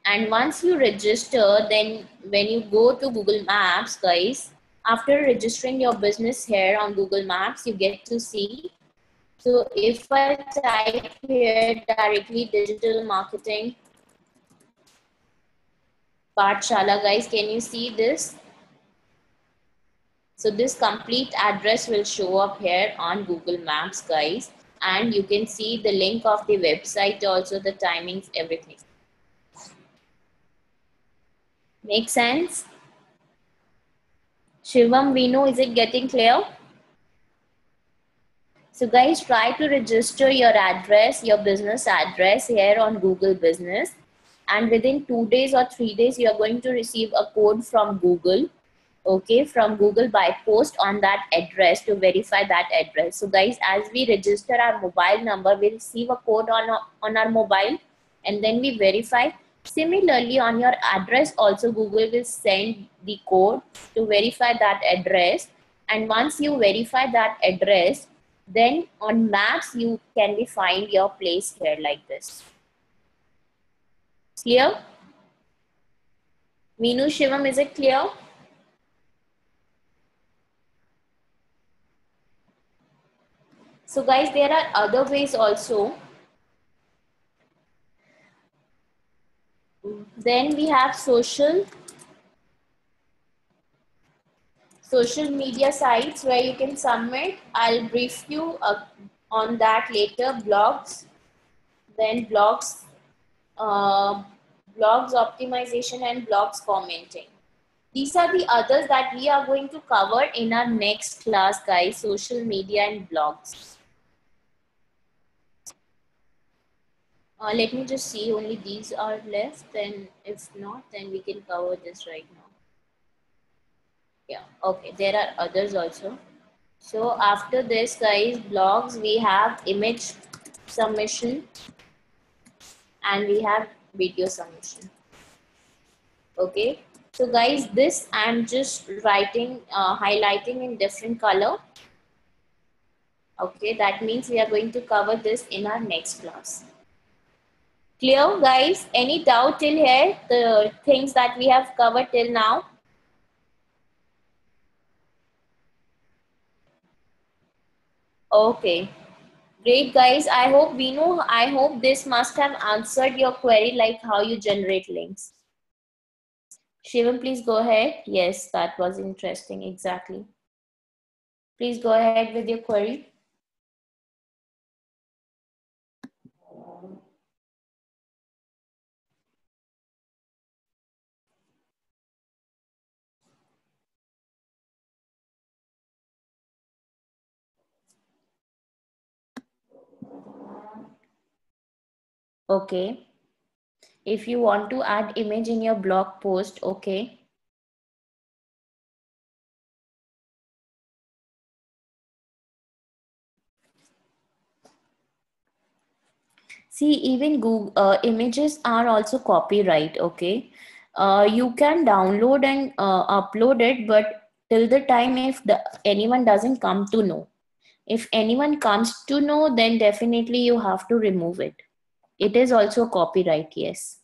And once you register, then when you go to Google Maps, guys, after registering your business here on Google Maps, you get to see. So if I type here directly Digital Marketing Paathshala, guys, can you see this? So this complete address will show up here on Google Maps, guys. And you can see the link of the website, also the timings, everything. Make sense? Shivam, Vinu, is it getting clear? So guys, try to register your address, your business address here on Google Business. And within 2 days or 3 days, you are going to receive a code from Google. Okay, from Google by post on that address to verify that address. So guys, as we register our mobile number, we receive a code on our mobile and then we verify. Similarly, on your address also, Google will send the code to verify that address. And once you verify that address, then on maps, you can find your place here like this. Clear? Vinu, Shivam, is it clear? So guys, there are other ways also. Then we have social media sites where you can submit. I'll brief you on that later. Blogs, then blogs, blogs optimization and blogs commenting. These are the others that we are going to cover in our next class, guys, social media and blogs. Let me just see, only these are left, then if not, then we can cover this right now. Yeah, okay, there are others also. So after this, guys, blogs, we have image submission and we have video submission. Okay, so guys, this I'm just writing, highlighting in different color. Okay, that means we are going to cover this in our next class. Clear, guys? Any doubt till here? The things that we have covered till now? Okay. Great, guys. I hope, Vinu, I hope this must have answered your query, like how you generate links. Shivam, please go ahead. Yes, that was interesting. Exactly. Please go ahead with your query. Okay, if you want to add image in your blog post, okay. See, even Google images are also copyright, okay. You can download and upload it, but till the time if anyone doesn't come to know. If anyone comes to know, then definitely you have to remove it. It is also copyright, yes.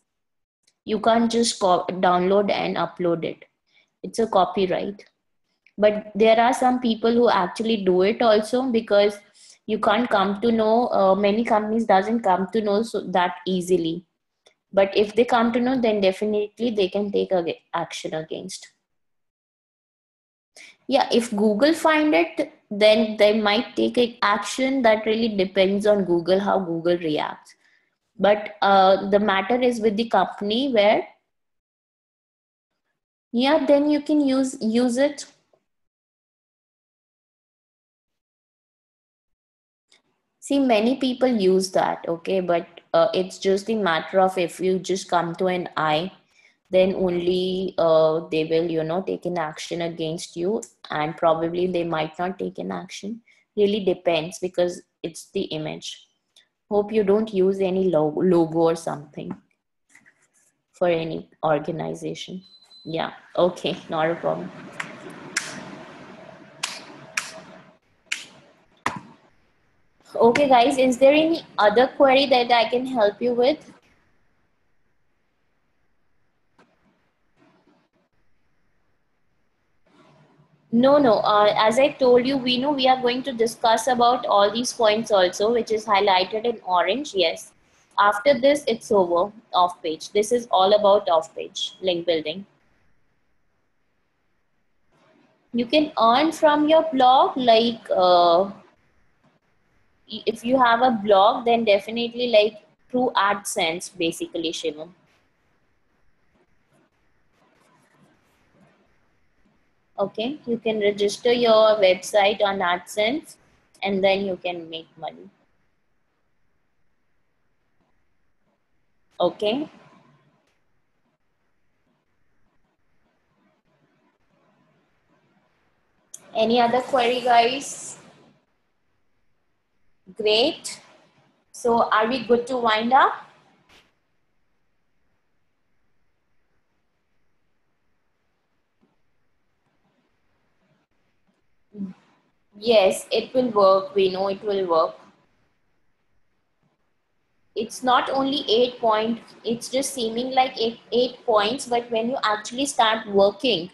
You can't just download and upload it. It's a copyright. But there are some people who actually do it also because you can't come to know, many companies doesn't come to know so that easily. But if they come to know, then definitely they can take action against. Yeah, if Google find it, then they might take action. That really depends on Google, how Google reacts. But the matter is with the company where Yeah, then you can use it. See, many people use that, okay, but it's just the matter of if you just come to an eye, then only they will, you know, take an action against you, and probably they might not take an action. Really depends, because it's the image. Hope you don't use any logo or something for any organization. Yeah, okay, not a problem. Okay guys, is there any other query that I can help you with? No. As I told you, we know we are going to discuss about all these points also, which is highlighted in orange. Yes. After this, it's over. Off page. This is all about off page link building. You can earn from your blog, like if you have a blog, then definitely like through AdSense, basically, Shivam. Okay, you can register your website on AdSense and then you can make money. Okay. Any other query, guys? Great. So are we good to wind up? Yes, it will work. We know it will work. It's not only 8 points. It's just seeming like eight points. But when you actually start working,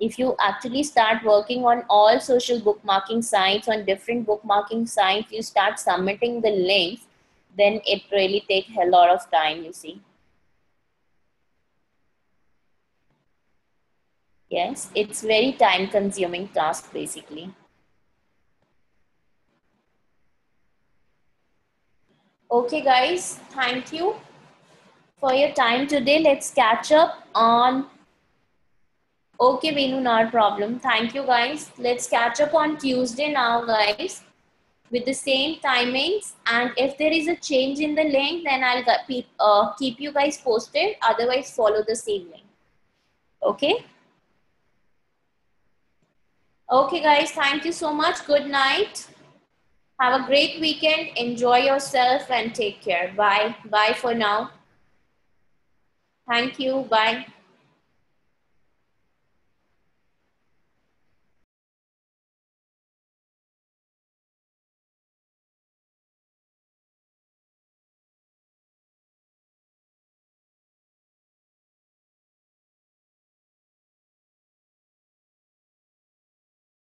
if you actually start working on all social bookmarking sites, on different bookmarking sites, you start submitting the links, then it really takes a lot of time, you see. Yes, it's very time consuming task basically. Okay guys, thank you for your time today. Let's catch up on, okay Vinu, not a problem. Thank you guys. Let's catch up on Tuesday now guys with the same timings, and if there is a change in the link, then I'll keep you guys posted. Otherwise follow the same link. Okay. Okay guys, thank you so much. Good night. Have a great weekend. Enjoy yourself and take care. Bye. Bye for now. Thank you. Bye.